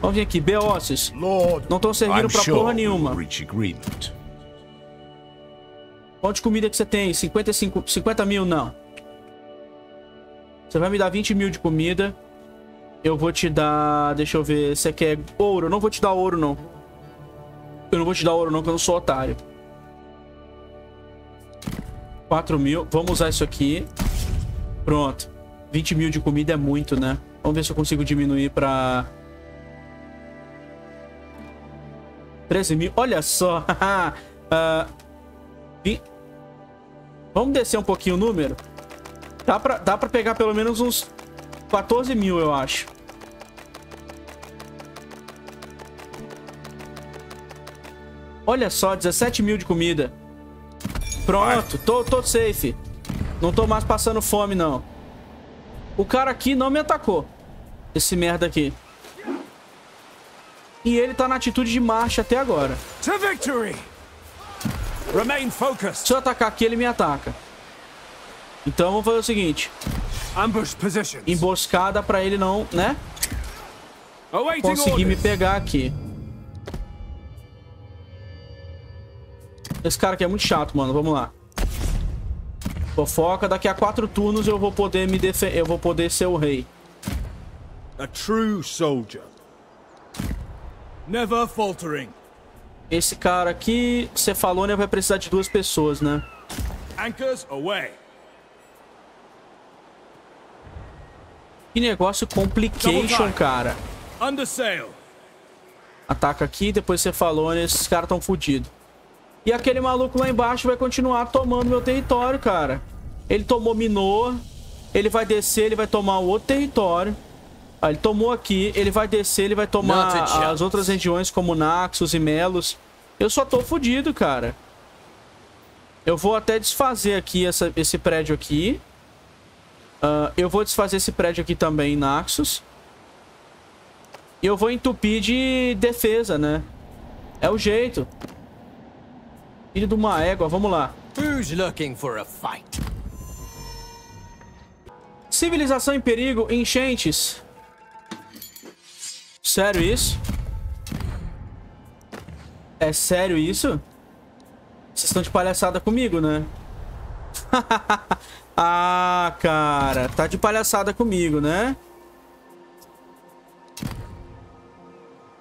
Vamos vir aqui, Beócios. Não estão servindo pra porra nenhuma. Quanto de comida que você tem? cinquenta mil? Não. Você vai me dar vinte mil de comida. Eu vou te dar... Deixa eu ver. Você quer ouro? Eu não vou te dar ouro, não. Eu não vou te dar ouro, não, porque eu não sou otário. quatro mil. Vamos usar isso aqui. Pronto. vinte mil de comida é muito, né? Vamos ver se eu consigo diminuir pra... treze mil. Olha só. uh, vi... Vamos descer um pouquinho o número. Dá pra, dá pra pegar pelo menos uns quatorze mil, eu acho. Olha só, dezessete mil de comida. Pronto, tô, tô safe. Não tô mais passando fome, não. O cara aqui não me atacou. Esse merda aqui. E ele tá na atitude de marcha até agora. Se eu atacar aqui, ele me ataca. Então vamos fazer o seguinte. Emboscada pra ele não, né? Conseguir me pegar aqui. Esse cara aqui é muito chato, mano. Vamos lá. Fofoca. Daqui a quatro turnos eu vou poder me defender. Eu vou poder ser o rei. A true soldier. Never faltering. Esse cara aqui, Cefalônia, vai precisar de duas pessoas, né? Anchors away. Que negócio complication, cara. Under sail. Ataca aqui, depois Cefalônia. Esses caras estão fodidos. E aquele maluco lá embaixo vai continuar tomando meu território, cara. Ele tomou Minoa. Ele vai descer, ele vai tomar o outro território. Ah, ele tomou aqui. Ele vai descer, ele vai tomar as outras regiões como Naxos e Melos. Eu só tô fudido, cara. Eu vou até desfazer aqui essa, esse prédio aqui. Uh, eu vou desfazer esse prédio aqui também em Naxos. E eu vou entupir de defesa, né? É o jeito. Filho de uma égua, vamos lá. Civilização em perigo, enchentes. Sério isso? É sério isso? Vocês estão de palhaçada comigo, né? Ah, cara, tá de palhaçada comigo, né?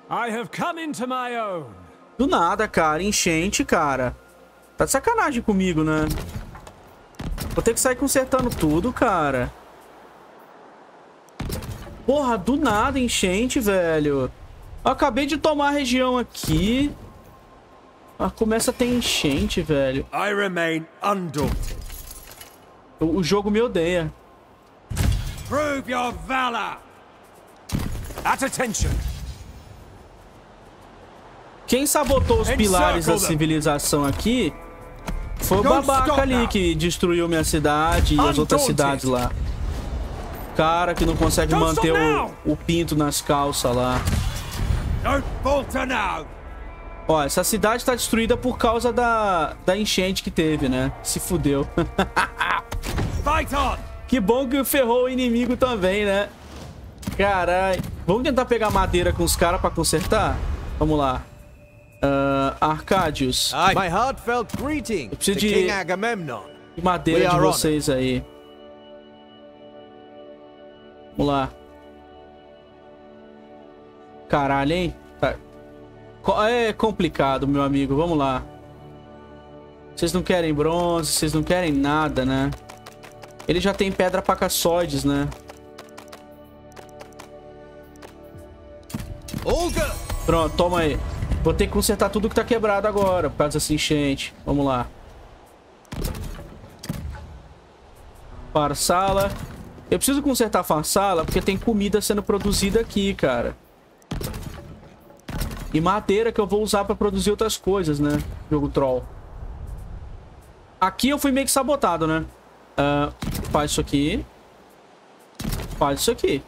I have come into my own. Do nada, cara. Enchente, cara. Tá de sacanagem comigo, né? Vou ter que sair consertando tudo, cara. Porra, do nada, enchente, velho. Eu acabei de tomar a região aqui. Ah, começa a ter enchente, velho. I remain undaunted. O, o jogo me odeia. Prove your valor. At attention. Quem sabotou os pilares da civilização aqui foi o babaca ali que destruiu minha cidade e as outras cidades lá. Cara que não consegue manter o, o pinto nas calças lá. Ó, essa cidade tá destruída por causa da, da enchente que teve, né? Se fudeu. Que bom que ferrou o inimigo também, né? Caralho. Vamos tentar pegar madeira com os caras pra consertar? Vamos lá. Uh, Arcadius. My heartfelt greeting. Eu preciso de madeira de vocês aí. Vamos lá. Caralho, hein? Tá. É complicado, meu amigo. Vamos lá. Vocês não querem bronze, vocês não querem nada, né? Ele já tem pedra pra caçoides, né? Pronto, toma aí. Vou ter que consertar tudo que tá quebrado agora, por causa dessa enchente. Vamos lá. Farsala. Eu preciso consertar a Farsala, porque tem comida sendo produzida aqui, cara. E madeira que eu vou usar pra produzir outras coisas, né? Jogo troll. Aqui eu fui meio que sabotado, né? Uh, faz isso aqui. Faz isso aqui.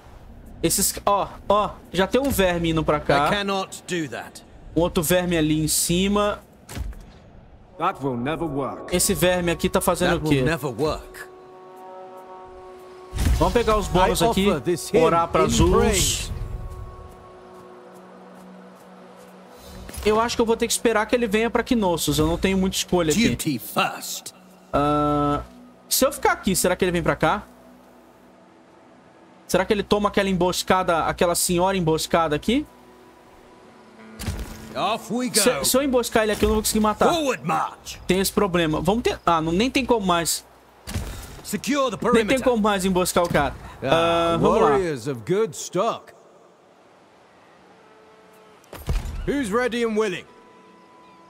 Esses... Ó, ó. Já tem um verme indo pra cá. Um outro verme ali em cima. Esse verme aqui tá fazendo o quê? Vamos pegar os bônus aqui. Orar pra Zeus. Eu acho que eu vou ter que esperar que ele venha pra Knossos. Eu não tenho muita escolha aqui. Uh, se eu ficar aqui, será que ele vem pra cá? Será que ele toma aquela emboscada, aquela senhora emboscada aqui? Se, se eu emboscar ele aqui, eu não vou conseguir matar. Tem esse problema. Vamos ter... Ah, não, nem tem como mais. Nem tem como mais emboscar o cara. Uh, vamos lá.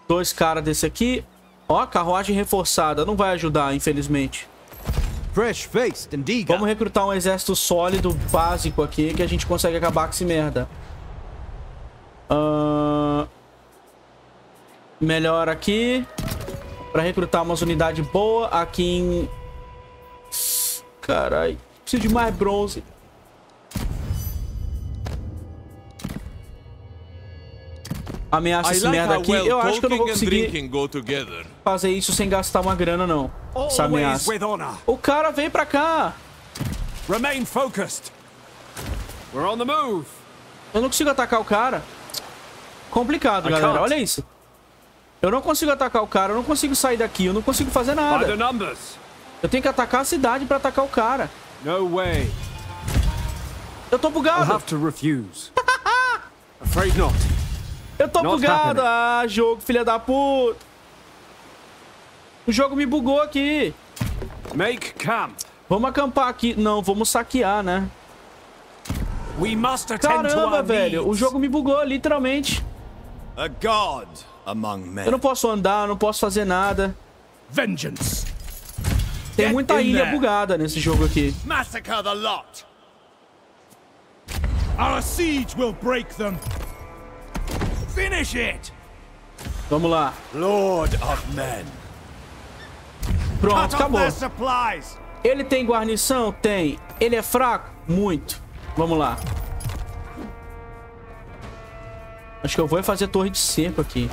Dois caras desse aqui. Ó, carruagem reforçada. Não vai ajudar, infelizmente. Vamos recrutar um exército sólido, básico aqui, que a gente consegue acabar com esse merda. Uh... Melhor aqui. Pra recrutar umas unidades boas. Aqui em... Caralho. Preciso de mais bronze. Ameaça esse merda aqui. Eu acho que eu não vou conseguir fazer isso sem gastar uma grana, não. Essa ameaça. O cara vem pra cá. Eu não consigo atacar o cara. Complicado, galera. Olha isso. Eu não consigo atacar o cara. Eu não consigo sair daqui. Eu não consigo fazer nada. Eu tenho que atacar a cidade pra atacar o cara. Eu tô bugado. Afraid not. Eu tô bugado. Ah, jogo, filha da puta. O jogo me bugou aqui. Make camp. Vamos acampar aqui. Não, vamos saquear, né? We must attend. Caramba, velho. Needs. O jogo me bugou, literalmente. A god among men. Eu não posso andar, não posso fazer nada. Vengeance. Tem Get muita ilha there. Bugada nesse jogo aqui. Massacre the lot. Our siege will break them. Finish it. Vamos lá. Lord of men. Pronto, acabou. Ele tem guarnição? Tem. Ele é fraco? Muito. Vamos lá. Acho que eu vou fazer torre de cerco aqui.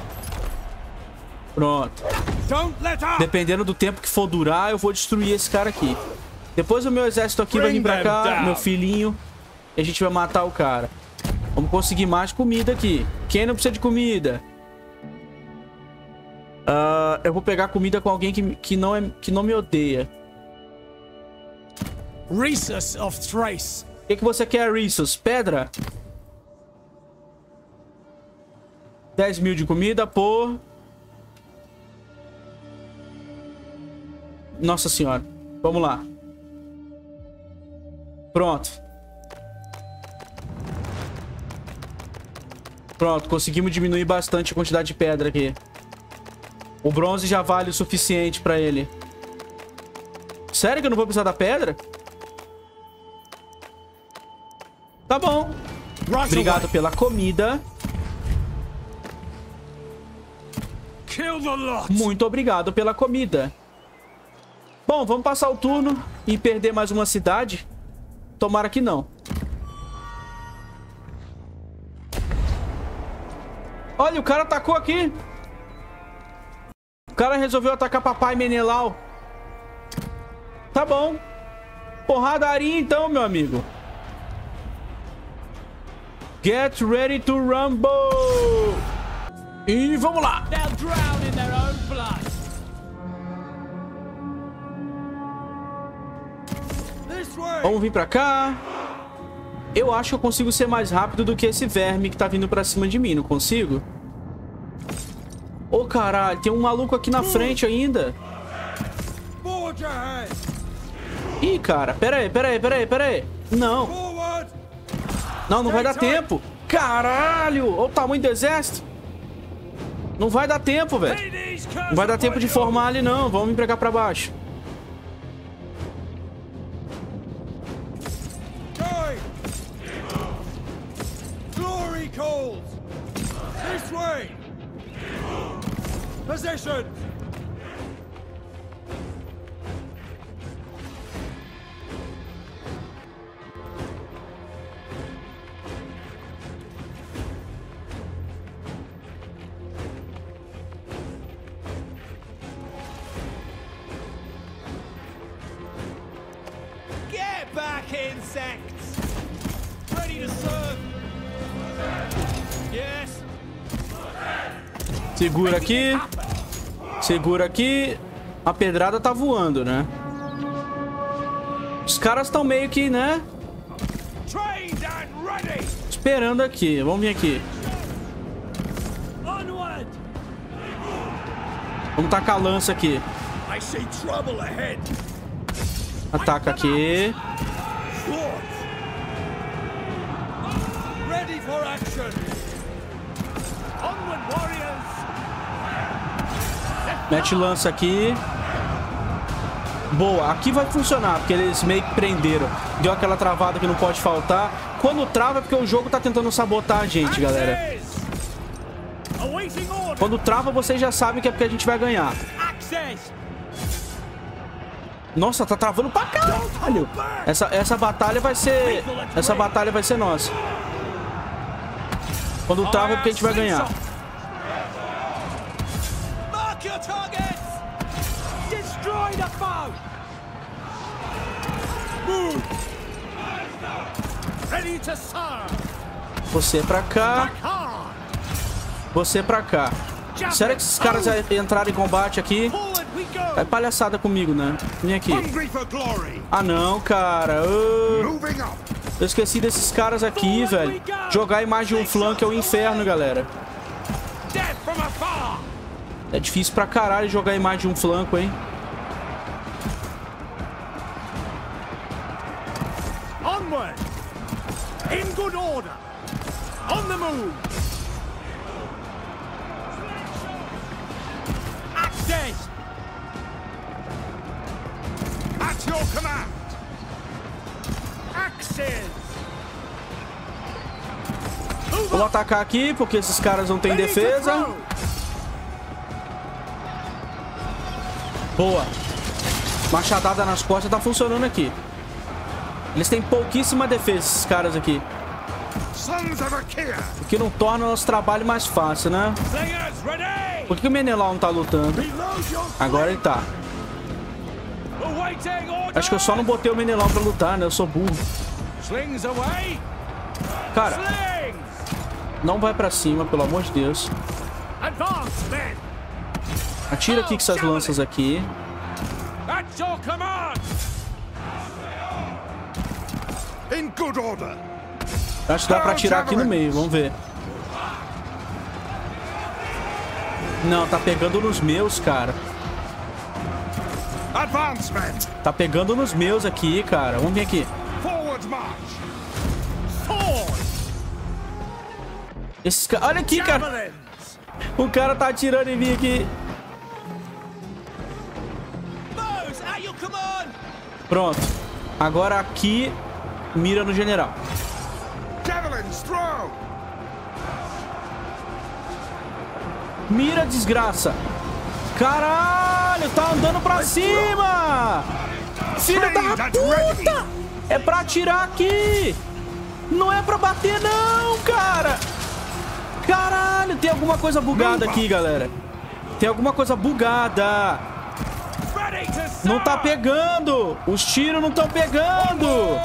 Pronto. Dependendo do tempo que for durar, eu vou destruir esse cara aqui. Depois o meu exército aqui vai vir pra cá, meu filhinho. E a gente vai matar o cara. Vamos conseguir mais comida aqui. Quem não precisa de comida? Uh, eu vou pegar comida com alguém que, que, não, é, que não me odeia. Rhesus of Thrace. O que, que você quer, Rhesus? Pedra? dez mil de comida por... Nossa senhora. Vamos lá. Pronto. Pronto, conseguimos diminuir bastante a quantidade de pedra aqui. O bronze já vale o suficiente pra ele. Sério que eu não vou precisar da pedra? Tá bom. Obrigado pela comida. Muito obrigado pela comida. Bom, vamos passar o turno e perder mais uma cidade? Tomara que não. Olha, o cara atacou aqui. O cara resolveu atacar papai Menelau. Tá bom. Porradaria então, meu amigo. Get ready to rumble. E vamos lá. Vamos vir pra cá. Eu acho que eu consigo ser mais rápido do que esse verme que tá vindo pra cima de mim. Não consigo? Ô, oh, caralho, tem um maluco aqui na frente ainda. Ih, cara, pera aí, pera aí, pera aí, pera aí. Não. Não, não vai dar tempo. Caralho, olha o tamanho do exército. Não vai dar tempo, velho. Não vai dar tempo de formar ali, não. Vamos me pegar pra baixo. Segura aqui. Segura aqui. A pedrada tá voando, né? Os caras estão meio que, né? Esperando aqui. Vamos vir aqui. Vamos tacar a lança aqui. Ataca aqui. Mete lança aqui. Boa, aqui vai funcionar, porque eles meio que prenderam. Deu aquela travada que não pode faltar. Quando trava é porque o jogo tá tentando sabotar a gente, galera. Quando trava, vocês já sabem que é porque a gente vai ganhar. Nossa, tá travando pra caralho. Essa, essa batalha vai ser... Essa batalha vai ser nossa. Quando trava é porque a gente vai ganhar. Você pra cá. Você pra cá. Será que esses caras entraram em combate aqui? Tá palhaçada comigo, né? Vem aqui. Ah, não, cara. Oh. Eu esqueci desses caras aqui, velho. Jogar imagem de um flanco é o inferno, galera. É difícil pra caralho jogar imagem de um flanco, hein? In good order. On the move. Access. At your command. Access. Vou atacar aqui porque esses caras não têm defesa. Boa. Machadada nas costas tá funcionando aqui. Eles têm pouquíssima defesa, esses caras aqui. O que não torna o nosso trabalho mais fácil, né? Por que o Menelaus não tá lutando? Agora ele tá. Acho que eu só não botei o Menelaus pra lutar, né? Eu sou burro. Cara, não vai pra cima, pelo amor de Deus. Atira aqui com essas lanças aqui. Acho que dá pra tirar aqui no meio, vamos ver. Não, tá pegando nos meus, cara. Tá pegando nos meus aqui, cara. Vamos vir aqui. Esses ca... Olha aqui, cara. O cara tá atirando em mim aqui. Pronto. Agora aqui... Mira no general. Mira, desgraça. Caralho, tá andando pra cima. Filho da puta. É pra atirar aqui. Não é pra bater não, cara. Caralho, tem alguma coisa bugada aqui, galera. Tem alguma coisa bugada. Não tá pegando. Os tiros não tão pegando.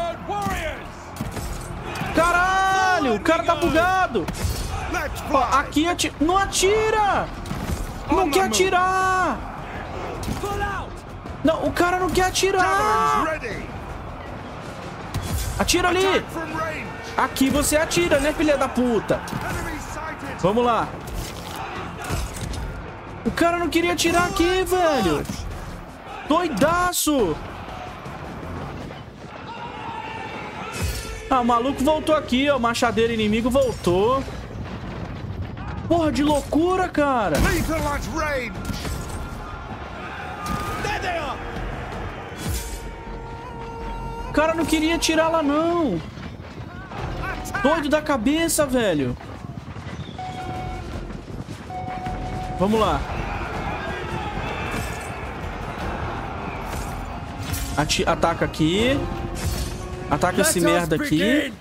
Caralho, o cara tá bugado. Ó, aqui atira. Não atira. Não quer atirar. Não, o cara não quer atirar. Atira ali. Aqui você atira, né, filha da puta? Vamos lá. O cara não queria atirar aqui, velho. Doidaço. Ah, o maluco voltou aqui, ó. O machadeiro inimigo voltou. Porra, de loucura, cara. O cara não queria atirar lá, não. Doido da cabeça, velho. Vamos lá. Ati- ataca aqui. Ataca esse merda aqui.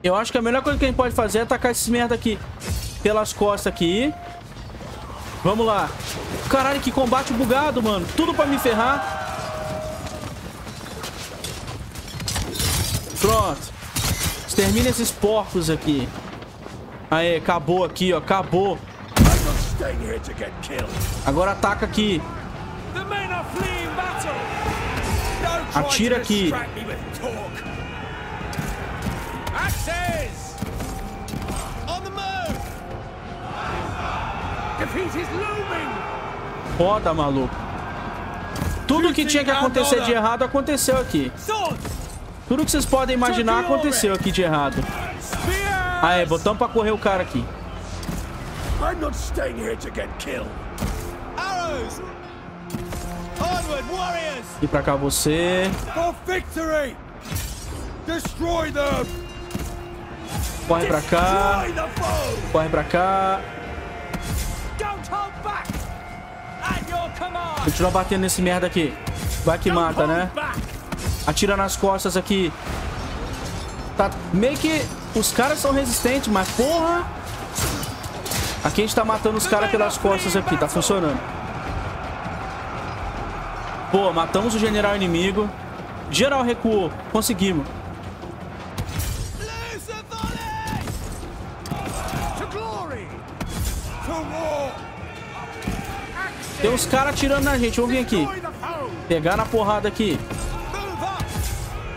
Eu acho que a melhor coisa que a gente pode fazer é atacar esse merda aqui pelas costas aqui. Vamos lá. Caralho, que combate bugado, mano. Tudo pra me ferrar. Pronto. Extermina esses porcos aqui. Aê, acabou aqui, ó. Acabou. Agora ataca aqui. Atira aqui. Foda, maluco. Tudo que tinha que acontecer de errado aconteceu aqui. Tudo que vocês podem imaginar aconteceu aqui de errado. Ah, é, botão pra correr o cara aqui. E pra cá você. Corre pra cá. Corre pra cá. Continua batendo nesse merda aqui. Vai que mata, né? Atira nas costas aqui. Tá meio que... Os caras são resistentes, mas porra... Aqui a gente tá matando os caras pelas costas aqui. Tá funcionando. Pô, matamos o general inimigo. Geral recuou. Conseguimos. Tem uns caras atirando na gente. Vamos vir aqui. Pegar na porrada aqui.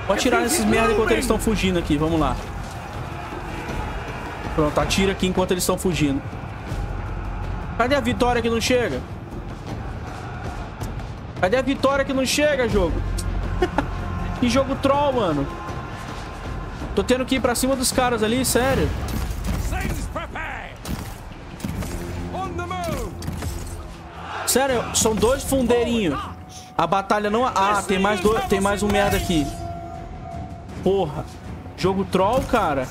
Vou atirar nesses merda enquanto eles estão fugindo aqui. Vamos lá. Pronto, atira aqui enquanto eles estão fugindo. Cadê a vitória que não chega? Cadê a vitória que não chega, jogo? Que jogo troll, mano. Tô tendo que ir pra cima dos caras ali, sério. Sério, são dois fundeirinhos. A batalha não... Ah, tem mais, do... tem mais um merda aqui. Porra. Jogo troll, cara.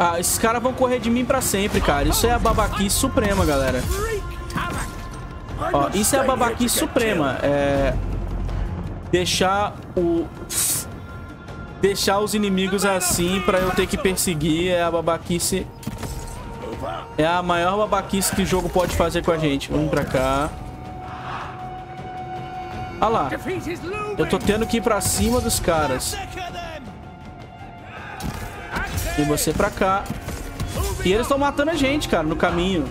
Ah, esses caras vão correr de mim pra sempre, cara. Isso é a babaquice suprema, galera. Ó, isso é a babaquice suprema. É... Deixar o... Deixar os inimigos assim pra eu ter que perseguir é a babaquice. É a maior babaquice que o jogo pode fazer com a gente. Vamos pra cá. Ah lá. Eu tô tendo que ir pra cima dos caras. E você pra cá. E eles estão matando a gente, cara, no caminho.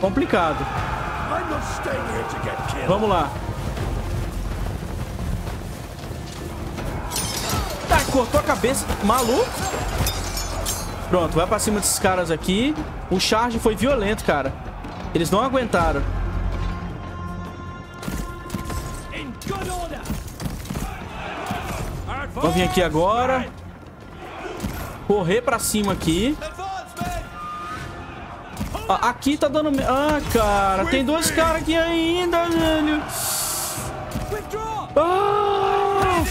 Complicado. Vamos lá. Tá, cortou a cabeça. Maluco. Pronto, vai pra cima desses caras aqui. O charge foi violento, cara. Eles não aguentaram. Vamos vir aqui agora. Correr pra cima aqui. Ah, aqui tá dando... Ah, cara, tem dois caras aqui ainda, velho. Ah!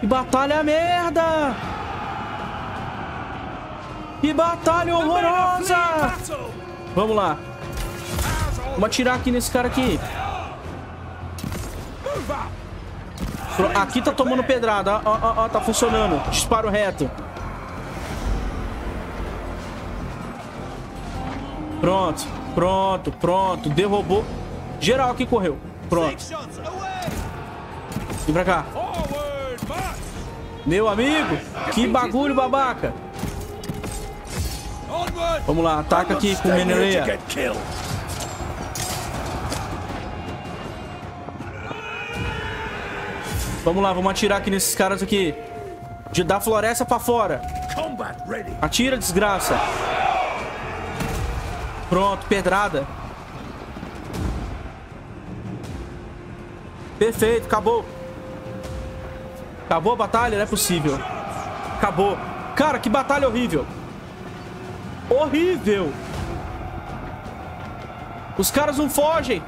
Que batalha merda! Que batalha horrorosa! Vamos lá. Vamos atirar aqui nesse cara aqui. Aqui tá tomando pedrada. Ó, ó, ó, tá funcionando. Disparo reto. Pronto, pronto, pronto. Derrubou. Geral aqui correu. Pronto. Vem pra cá. Meu amigo, que bagulho babaca. Vamos lá, ataca aqui com o Meneleia. Vamos lá, vamos atirar aqui nesses caras aqui. De dar floresta pra fora. Atira, desgraça. Pronto, pedrada. Perfeito, acabou. Acabou a batalha? Não é possível. Acabou. Cara, que batalha horrível. Horrível. Os caras não fogem.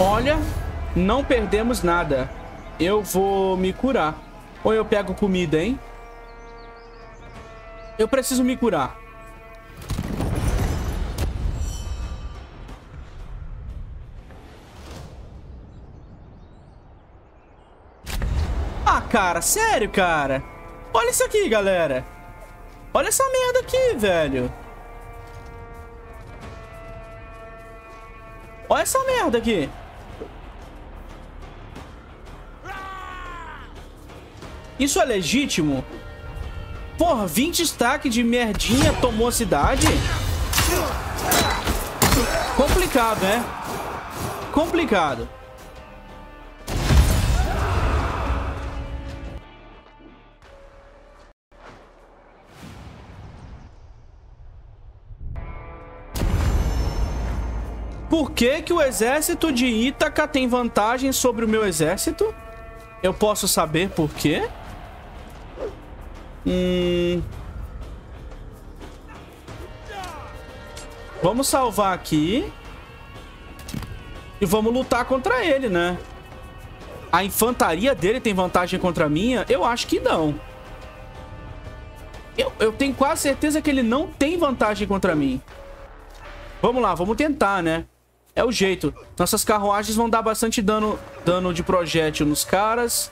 Olha, não perdemos nada. Eu vou me curar. Ou eu pego comida, hein? Eu preciso me curar. Ah, cara, sério, cara. Olha isso aqui, galera. Olha essa merda aqui, velho. Olha essa merda aqui. Isso é legítimo? Porra, vinte destaque de merdinha tomou a cidade? Complicado, né? Complicado. Por que que o exército de Ítaca tem vantagem sobre o meu exército? Eu posso saber por quê? Hum... Vamos salvar aqui. E vamos lutar contra ele, né? A infantaria dele tem vantagem contra a minha? Eu acho que não. Eu, eu tenho quase certeza que ele não tem vantagem contra mim. Vamos lá, vamos tentar, né? É o jeito. Nossas carruagens vão dar bastante dano, dano de projétil nos caras.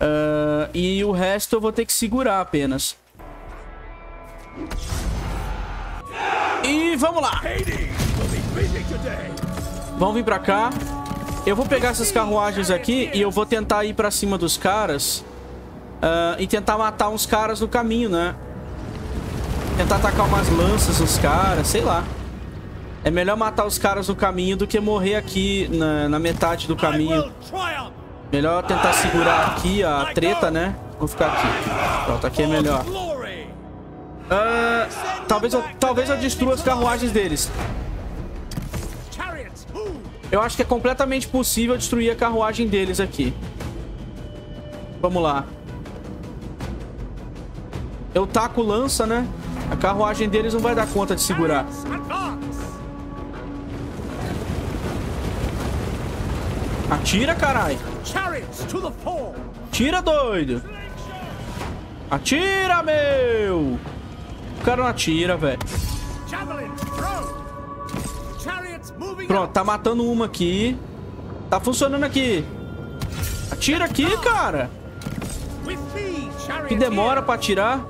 Uh, e o resto eu vou ter que segurar apenas. E vamos lá. Vamos vir pra cá. Eu vou pegar essas carruagens aqui e eu vou tentar ir pra cima dos caras. uh, E tentar matar uns caras no caminho, né? Tentar atacar umas lanças nos caras, sei lá. É melhor matar os caras no caminho do que morrer aqui na, na metade do caminho. Melhor tentar segurar aqui a treta, né? Vou ficar aqui. Pronto, aqui é melhor. Uh, talvez, eu, talvez eu destrua as carruagens deles. Eu acho que é completamente possível destruir a carruagem deles aqui. Vamos lá. Eu taco lança, né? A carruagem deles não vai dar conta de segurar. Atira, caralho. Atira, doido. Atira, meu. O cara não atira, velho. Pronto, tá matando uma aqui. Tá funcionando aqui. Atira aqui, cara. Que demora pra atirar.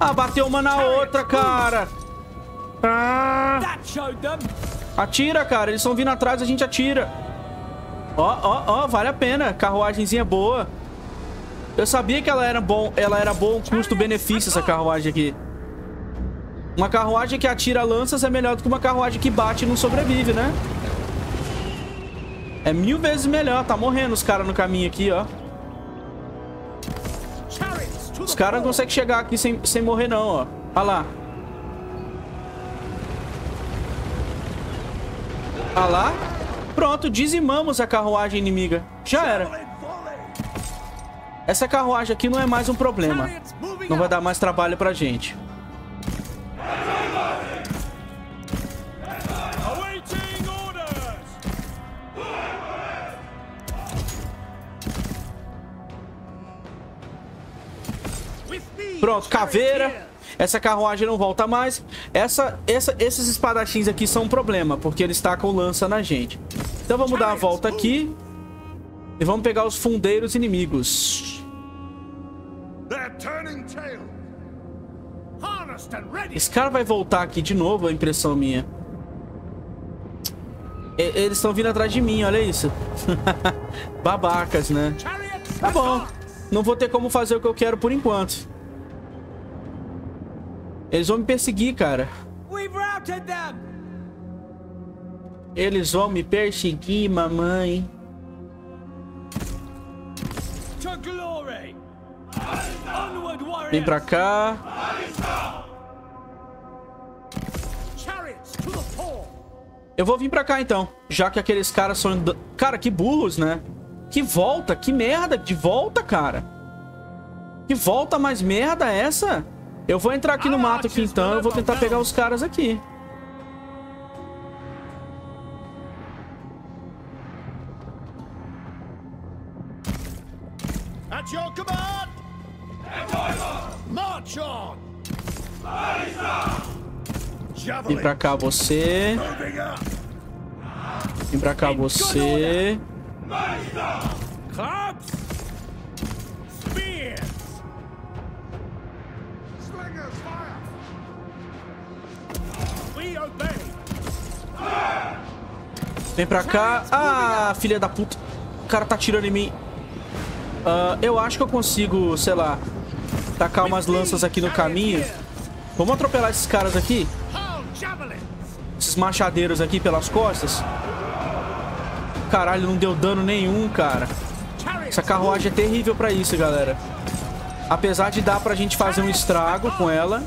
Ah, bateu uma na outra, cara. Ah. Atira, cara. Eles estão vindo atrás, a gente atira. Ó, ó, ó, vale a pena. Carruagenzinha boa. Eu sabia que ela era bom, ela era bom custo-benefício, essa carruagem aqui. Uma carruagem que atira lanças é melhor do que uma carruagem que bate e não sobrevive, né? É mil vezes melhor. Tá morrendo os caras no caminho aqui, ó. Os caras não conseguem chegar aqui sem, sem morrer, não, ó. Olha lá. Olha lá. Pronto, dizimamos a carruagem inimiga. Já era. Essa carruagem aqui não é mais um problema. Não vai dar mais trabalho pra gente. Pronto, caveira. Essa carruagem não volta mais. Essa, essa, esses espadachins aqui são um problema, porque eles tacam lança na gente. Então vamos dar a volta aqui. E vamos pegar os fundeiros inimigos. Esse cara vai voltar aqui de novo, a impressão minha. E, eles estão vindo atrás de mim, olha isso. Babacas, né? Tá bom. Não vou ter como fazer o que eu quero por enquanto. Eles vão me perseguir, cara. Eles vão me perseguir, mamãe. Vem pra cá. Eu vou vir pra cá, então. Já que aqueles caras são... Cara, que burros, né? Que volta, que merda. De volta, cara. Que volta mais merda essa? Eu vou entrar aqui no mato aqui, então. Eu vou tentar pegar os caras aqui. March on! Vem pra cá você. Vem pra cá você. Vem pra cá. Ah, filha da puta. O cara tá atirando em mim. Uh, eu acho que eu consigo, sei lá, tacar umas lanças aqui no caminho. Vamos atropelar esses caras aqui. Esses machadeiros aqui pelas costas. Caralho, não deu dano nenhum, cara. Essa carruagem é terrível pra isso, galera. Apesar de dar pra gente fazer um estrago com ela.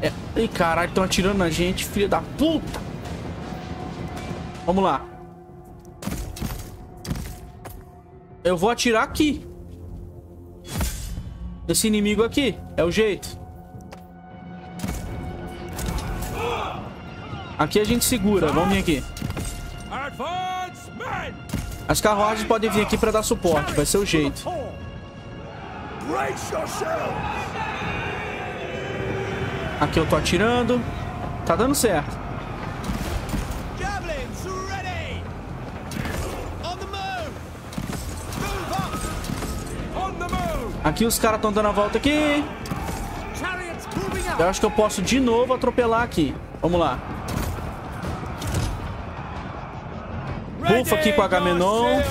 É... Ih, caralho, estão atirando na gente, filho da puta. Vamos lá. Eu vou atirar aqui. Esse inimigo aqui. É o jeito. Aqui a gente segura. Vamos vir aqui. As carruagens podem vir aqui pra dar suporte. Vai ser o jeito. Aqui eu tô atirando. Tá dando certo. Aqui os caras estão dando a volta aqui. Eu acho que eu posso de novo atropelar aqui. Vamos lá. Bufa aqui com a Agamemnon.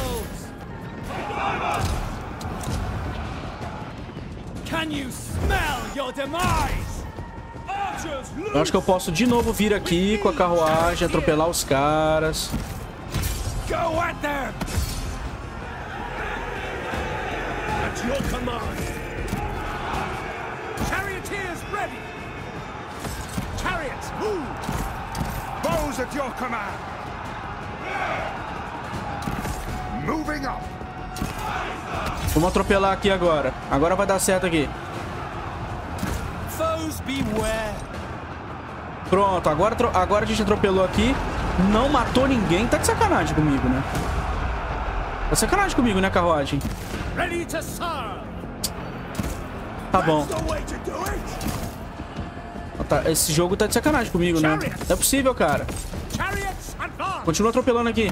Eu acho que eu posso de novo vir aqui com a carruagem, atropelar os caras. Vamos atropelar aqui agora. Agora vai dar certo aqui. Pronto, agora, agora a gente atropelou aqui. Não matou ninguém. Tá de sacanagem comigo, né? Tá de sacanagem comigo, né, carruagem? Tá bom. Esse jogo tá de sacanagem comigo, né? Não é possível, cara. Continua atropelando aqui.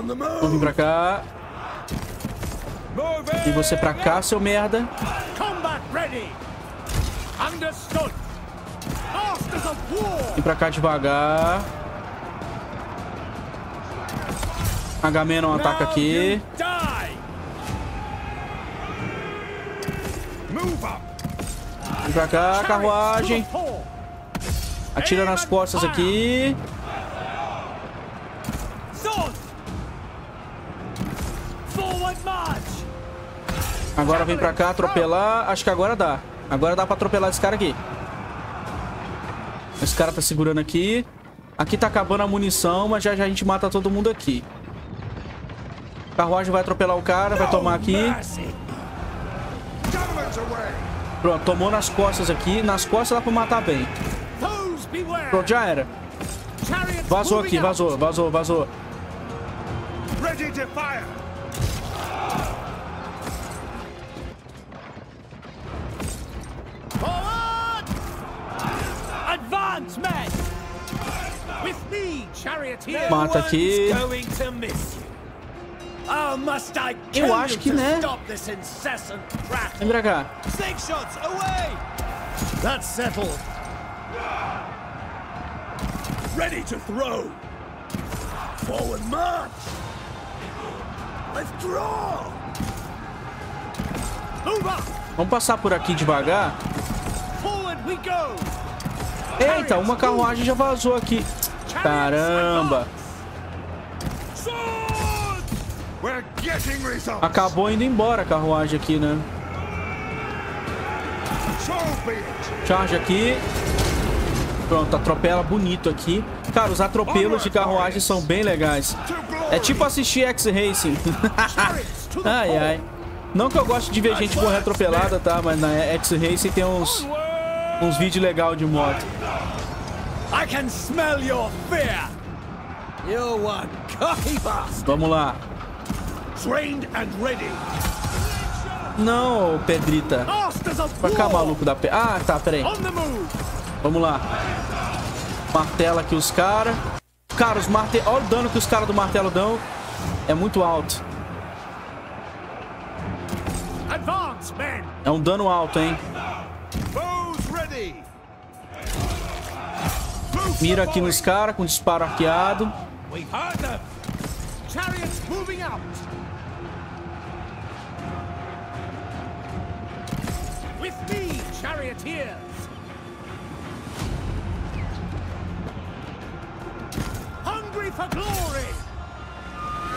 Vamos vir pra cá. E você pra cá, seu merda. Vem pra cá devagar. Agamemnon ataca aqui. Vem pra cá, carruagem. Atira nas costas aqui. Agora vem pra cá atropelar. Acho que agora dá. Agora dá pra atropelar esse cara aqui. Esse cara tá segurando aqui. Aqui tá acabando a munição, mas já já a gente mata todo mundo aqui. A carruagem vai atropelar o cara, vai tomar aqui. Pronto, tomou nas costas aqui. Nas costas dá pra matar bem. Pronto, já era. Vazou aqui, vazou, vazou, vazou. Mata aqui. Eu acho que, né? Vem pra cá. Vamos passar por aqui devagar. Eita, uma carruagem já vazou aqui. Caramba. Acabou indo embora a carruagem aqui, né? Charge aqui. Pronto, atropela bonito aqui. Cara, os atropelos de carruagem são bem legais. É tipo assistir X-Racing. Ai, ai. Não que eu goste de ver gente morrer atropelada, tá? Mas na X-Racing tem uns... uns vídeos legais de moto. Vamos lá. Não, Pedrita. Vai cá, maluco da... Pe... Ah, tá, peraí. Vamos lá. Martela aqui os caras. Cara, os martelos... Olha o dano que os caras do martelo dão. É muito alto. É um dano alto, hein? Mira aqui nos caras com disparo arqueado.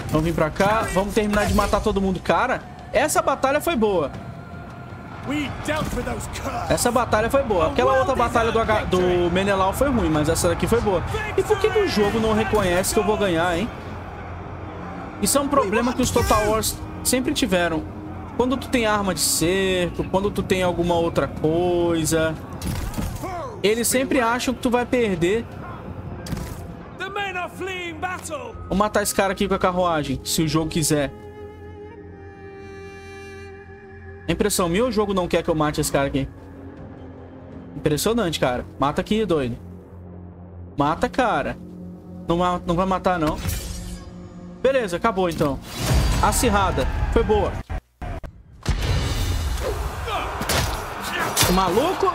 Vamos vir pra cá. Vamos terminar de matar todo mundo. Cara, essa batalha foi boa. Essa batalha foi boa. Aquela outra batalha do, H... do Menelau foi ruim, mas essa daqui foi boa. E por que, que o jogo não reconhece que eu vou ganhar, hein? Isso é um problema que os Total Wars sempre tiveram. Quando tu tem arma de cerco, quando tu tem alguma outra coisa, eles sempre acham que tu vai perder. Vou matar esse cara aqui com a carruagem, se o jogo quiser. Impressão minha ou o jogo não quer que eu mate esse cara aqui? Impressionante, cara. Mata aqui, doido. Mata, cara. Não, não vai matar, não. Beleza, acabou, então. Acirrada. Foi boa. Maluco.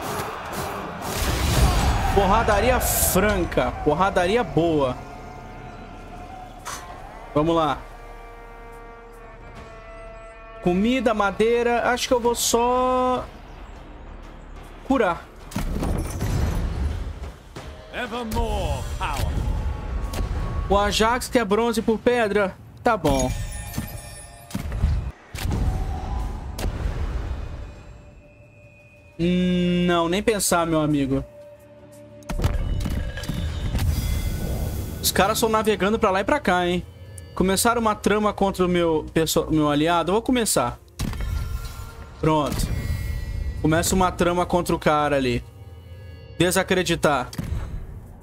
Porradaria franca. Porradaria boa. Vamos lá. Comida, madeira. Acho que eu vou só curar. O Ajax quer bronze por pedra? Tá bom. Hum, não, nem pensar, meu amigo. Os caras estão navegando pra lá e pra cá, hein? Começaram uma trama contra o meu, meu aliado. Eu vou começar. Pronto. Começa uma trama contra o cara ali. Desacreditar.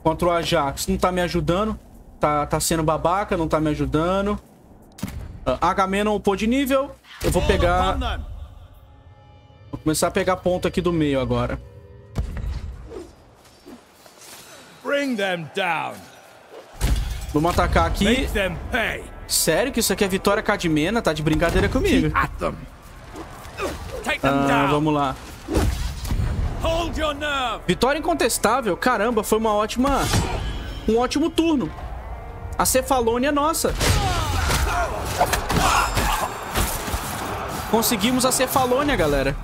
Contra o Ajax. Não tá me ajudando. Tá, tá sendo babaca. Não tá me ajudando. Agamemnon upou de nível. Eu vou pegar... Vou começar a pegar ponto aqui do meio agora. Bring them down. Vamos atacar aqui. Sério que isso aqui é vitória Cadmena? Tá de brincadeira comigo. Ah, vamos lá. Vitória incontestável. Caramba, foi uma ótima... Um ótimo turno. A Cefalônia é nossa. Conseguimos a Cefalônia, galera.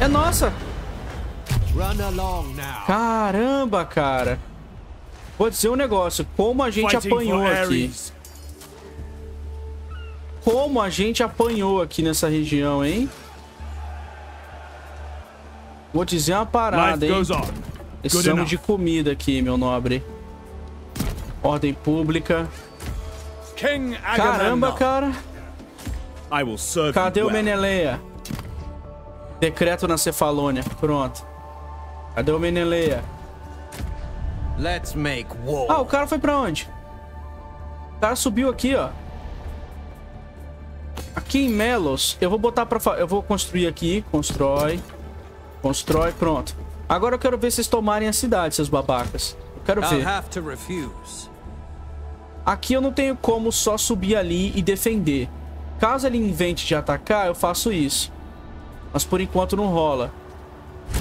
É nossa. Caramba, cara. Vou dizer um negócio. Como a gente apanhou aqui. Como a gente apanhou aqui nessa região, hein? Vou dizer uma parada, hein? Precisamos de comida aqui, meu nobre. Ordem pública. Caramba, cara. Cadê o Meneleia? Decreto na Cefalônia. Pronto. Cadê o Meneleia? Let's make war. Ah, o cara foi pra onde? O cara subiu aqui, ó. Aqui em Melos, eu vou botar pra... Eu vou construir aqui. Constrói. Constrói, pronto. Agora eu quero ver vocês tomarem a cidade, seus babacas. Eu quero ver. Aqui eu não tenho como só subir ali e defender. Caso ele invente de atacar, eu faço isso. Mas por enquanto não rola.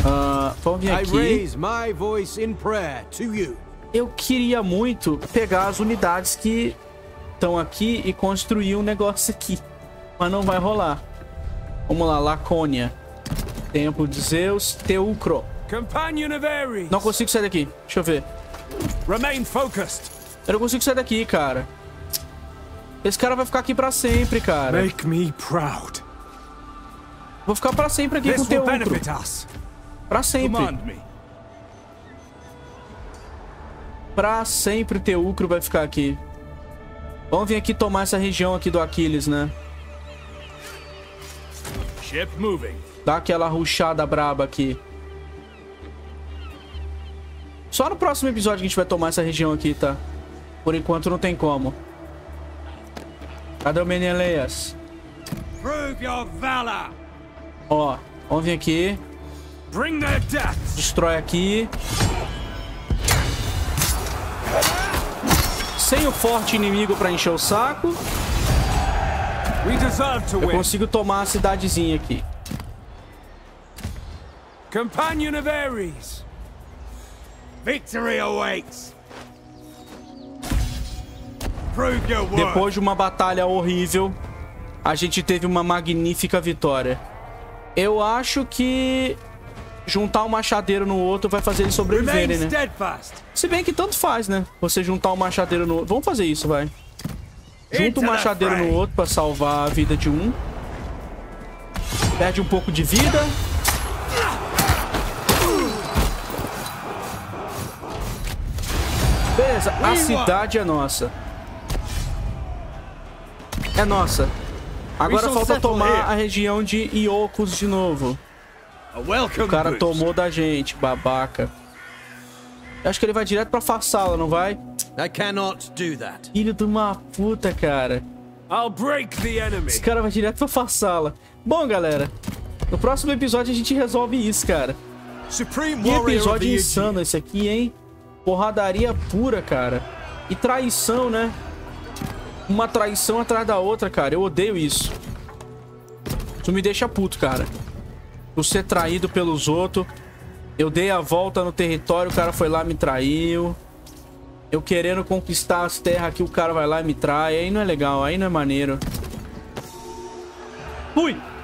Uh, vamos vir aqui. Eu queria muito pegar as unidades que estão aqui e construir um negócio aqui, mas não vai rolar. Vamos lá, Lacônia. Templo de Zeus, Teucro. Não consigo sair daqui, deixa eu ver. Eu não consigo sair daqui, cara. Esse cara vai ficar aqui pra sempre, cara. Make me proud. Vou ficar pra sempre aqui com o Teucro. Pra sempre. Pra sempre o Teucro vai ficar aqui. Vamos vir aqui tomar essa região aqui do Aquiles, né? Dá aquela ruchada braba aqui. Só no próximo episódio que a gente vai tomar essa região aqui, tá? Por enquanto não tem como. Cadê o Menelaus? Ó, vamos vir aqui. Destrói aqui. Sem o forte inimigo pra encher o saco. Eu consigo tomar a cidadezinha aqui. Companion of Ares. Victory awaits. Prove your work. Depois de uma batalha horrível, a gente teve uma magnífica vitória. Eu acho que juntar um machadeiro no outro vai fazer eles sobreviverem, né? Se bem que tanto faz, né? Você juntar um machadeiro no outro. Vamos fazer isso, vai. Junta um machadeiro no outro pra salvar a vida de um. Perde um pouco de vida. Beleza, a cidade é nossa. É nossa. Agora falta tomar a região de Iocos de novo. O cara tomou da gente, babaca. Eu acho que ele vai direto pra Farsala, não vai? I cannot do that. Filho de uma puta, cara. I'll break the enemy. Esse cara vai direto pra Farsala. Bom, galera, no próximo episódio a gente resolve isso, cara. Supreme que episódio insano esse aqui, hein? Porradaria pura, cara. E traição, né? Uma traição atrás da outra, cara. Eu odeio isso. Isso me deixa puto, cara. Tu ser traído pelos outros. Eu dei a volta no território, o cara foi lá e me traiu. Eu querendo conquistar as terras aqui, o cara vai lá e me trai. Aí não é legal, aí não é maneiro. Fui!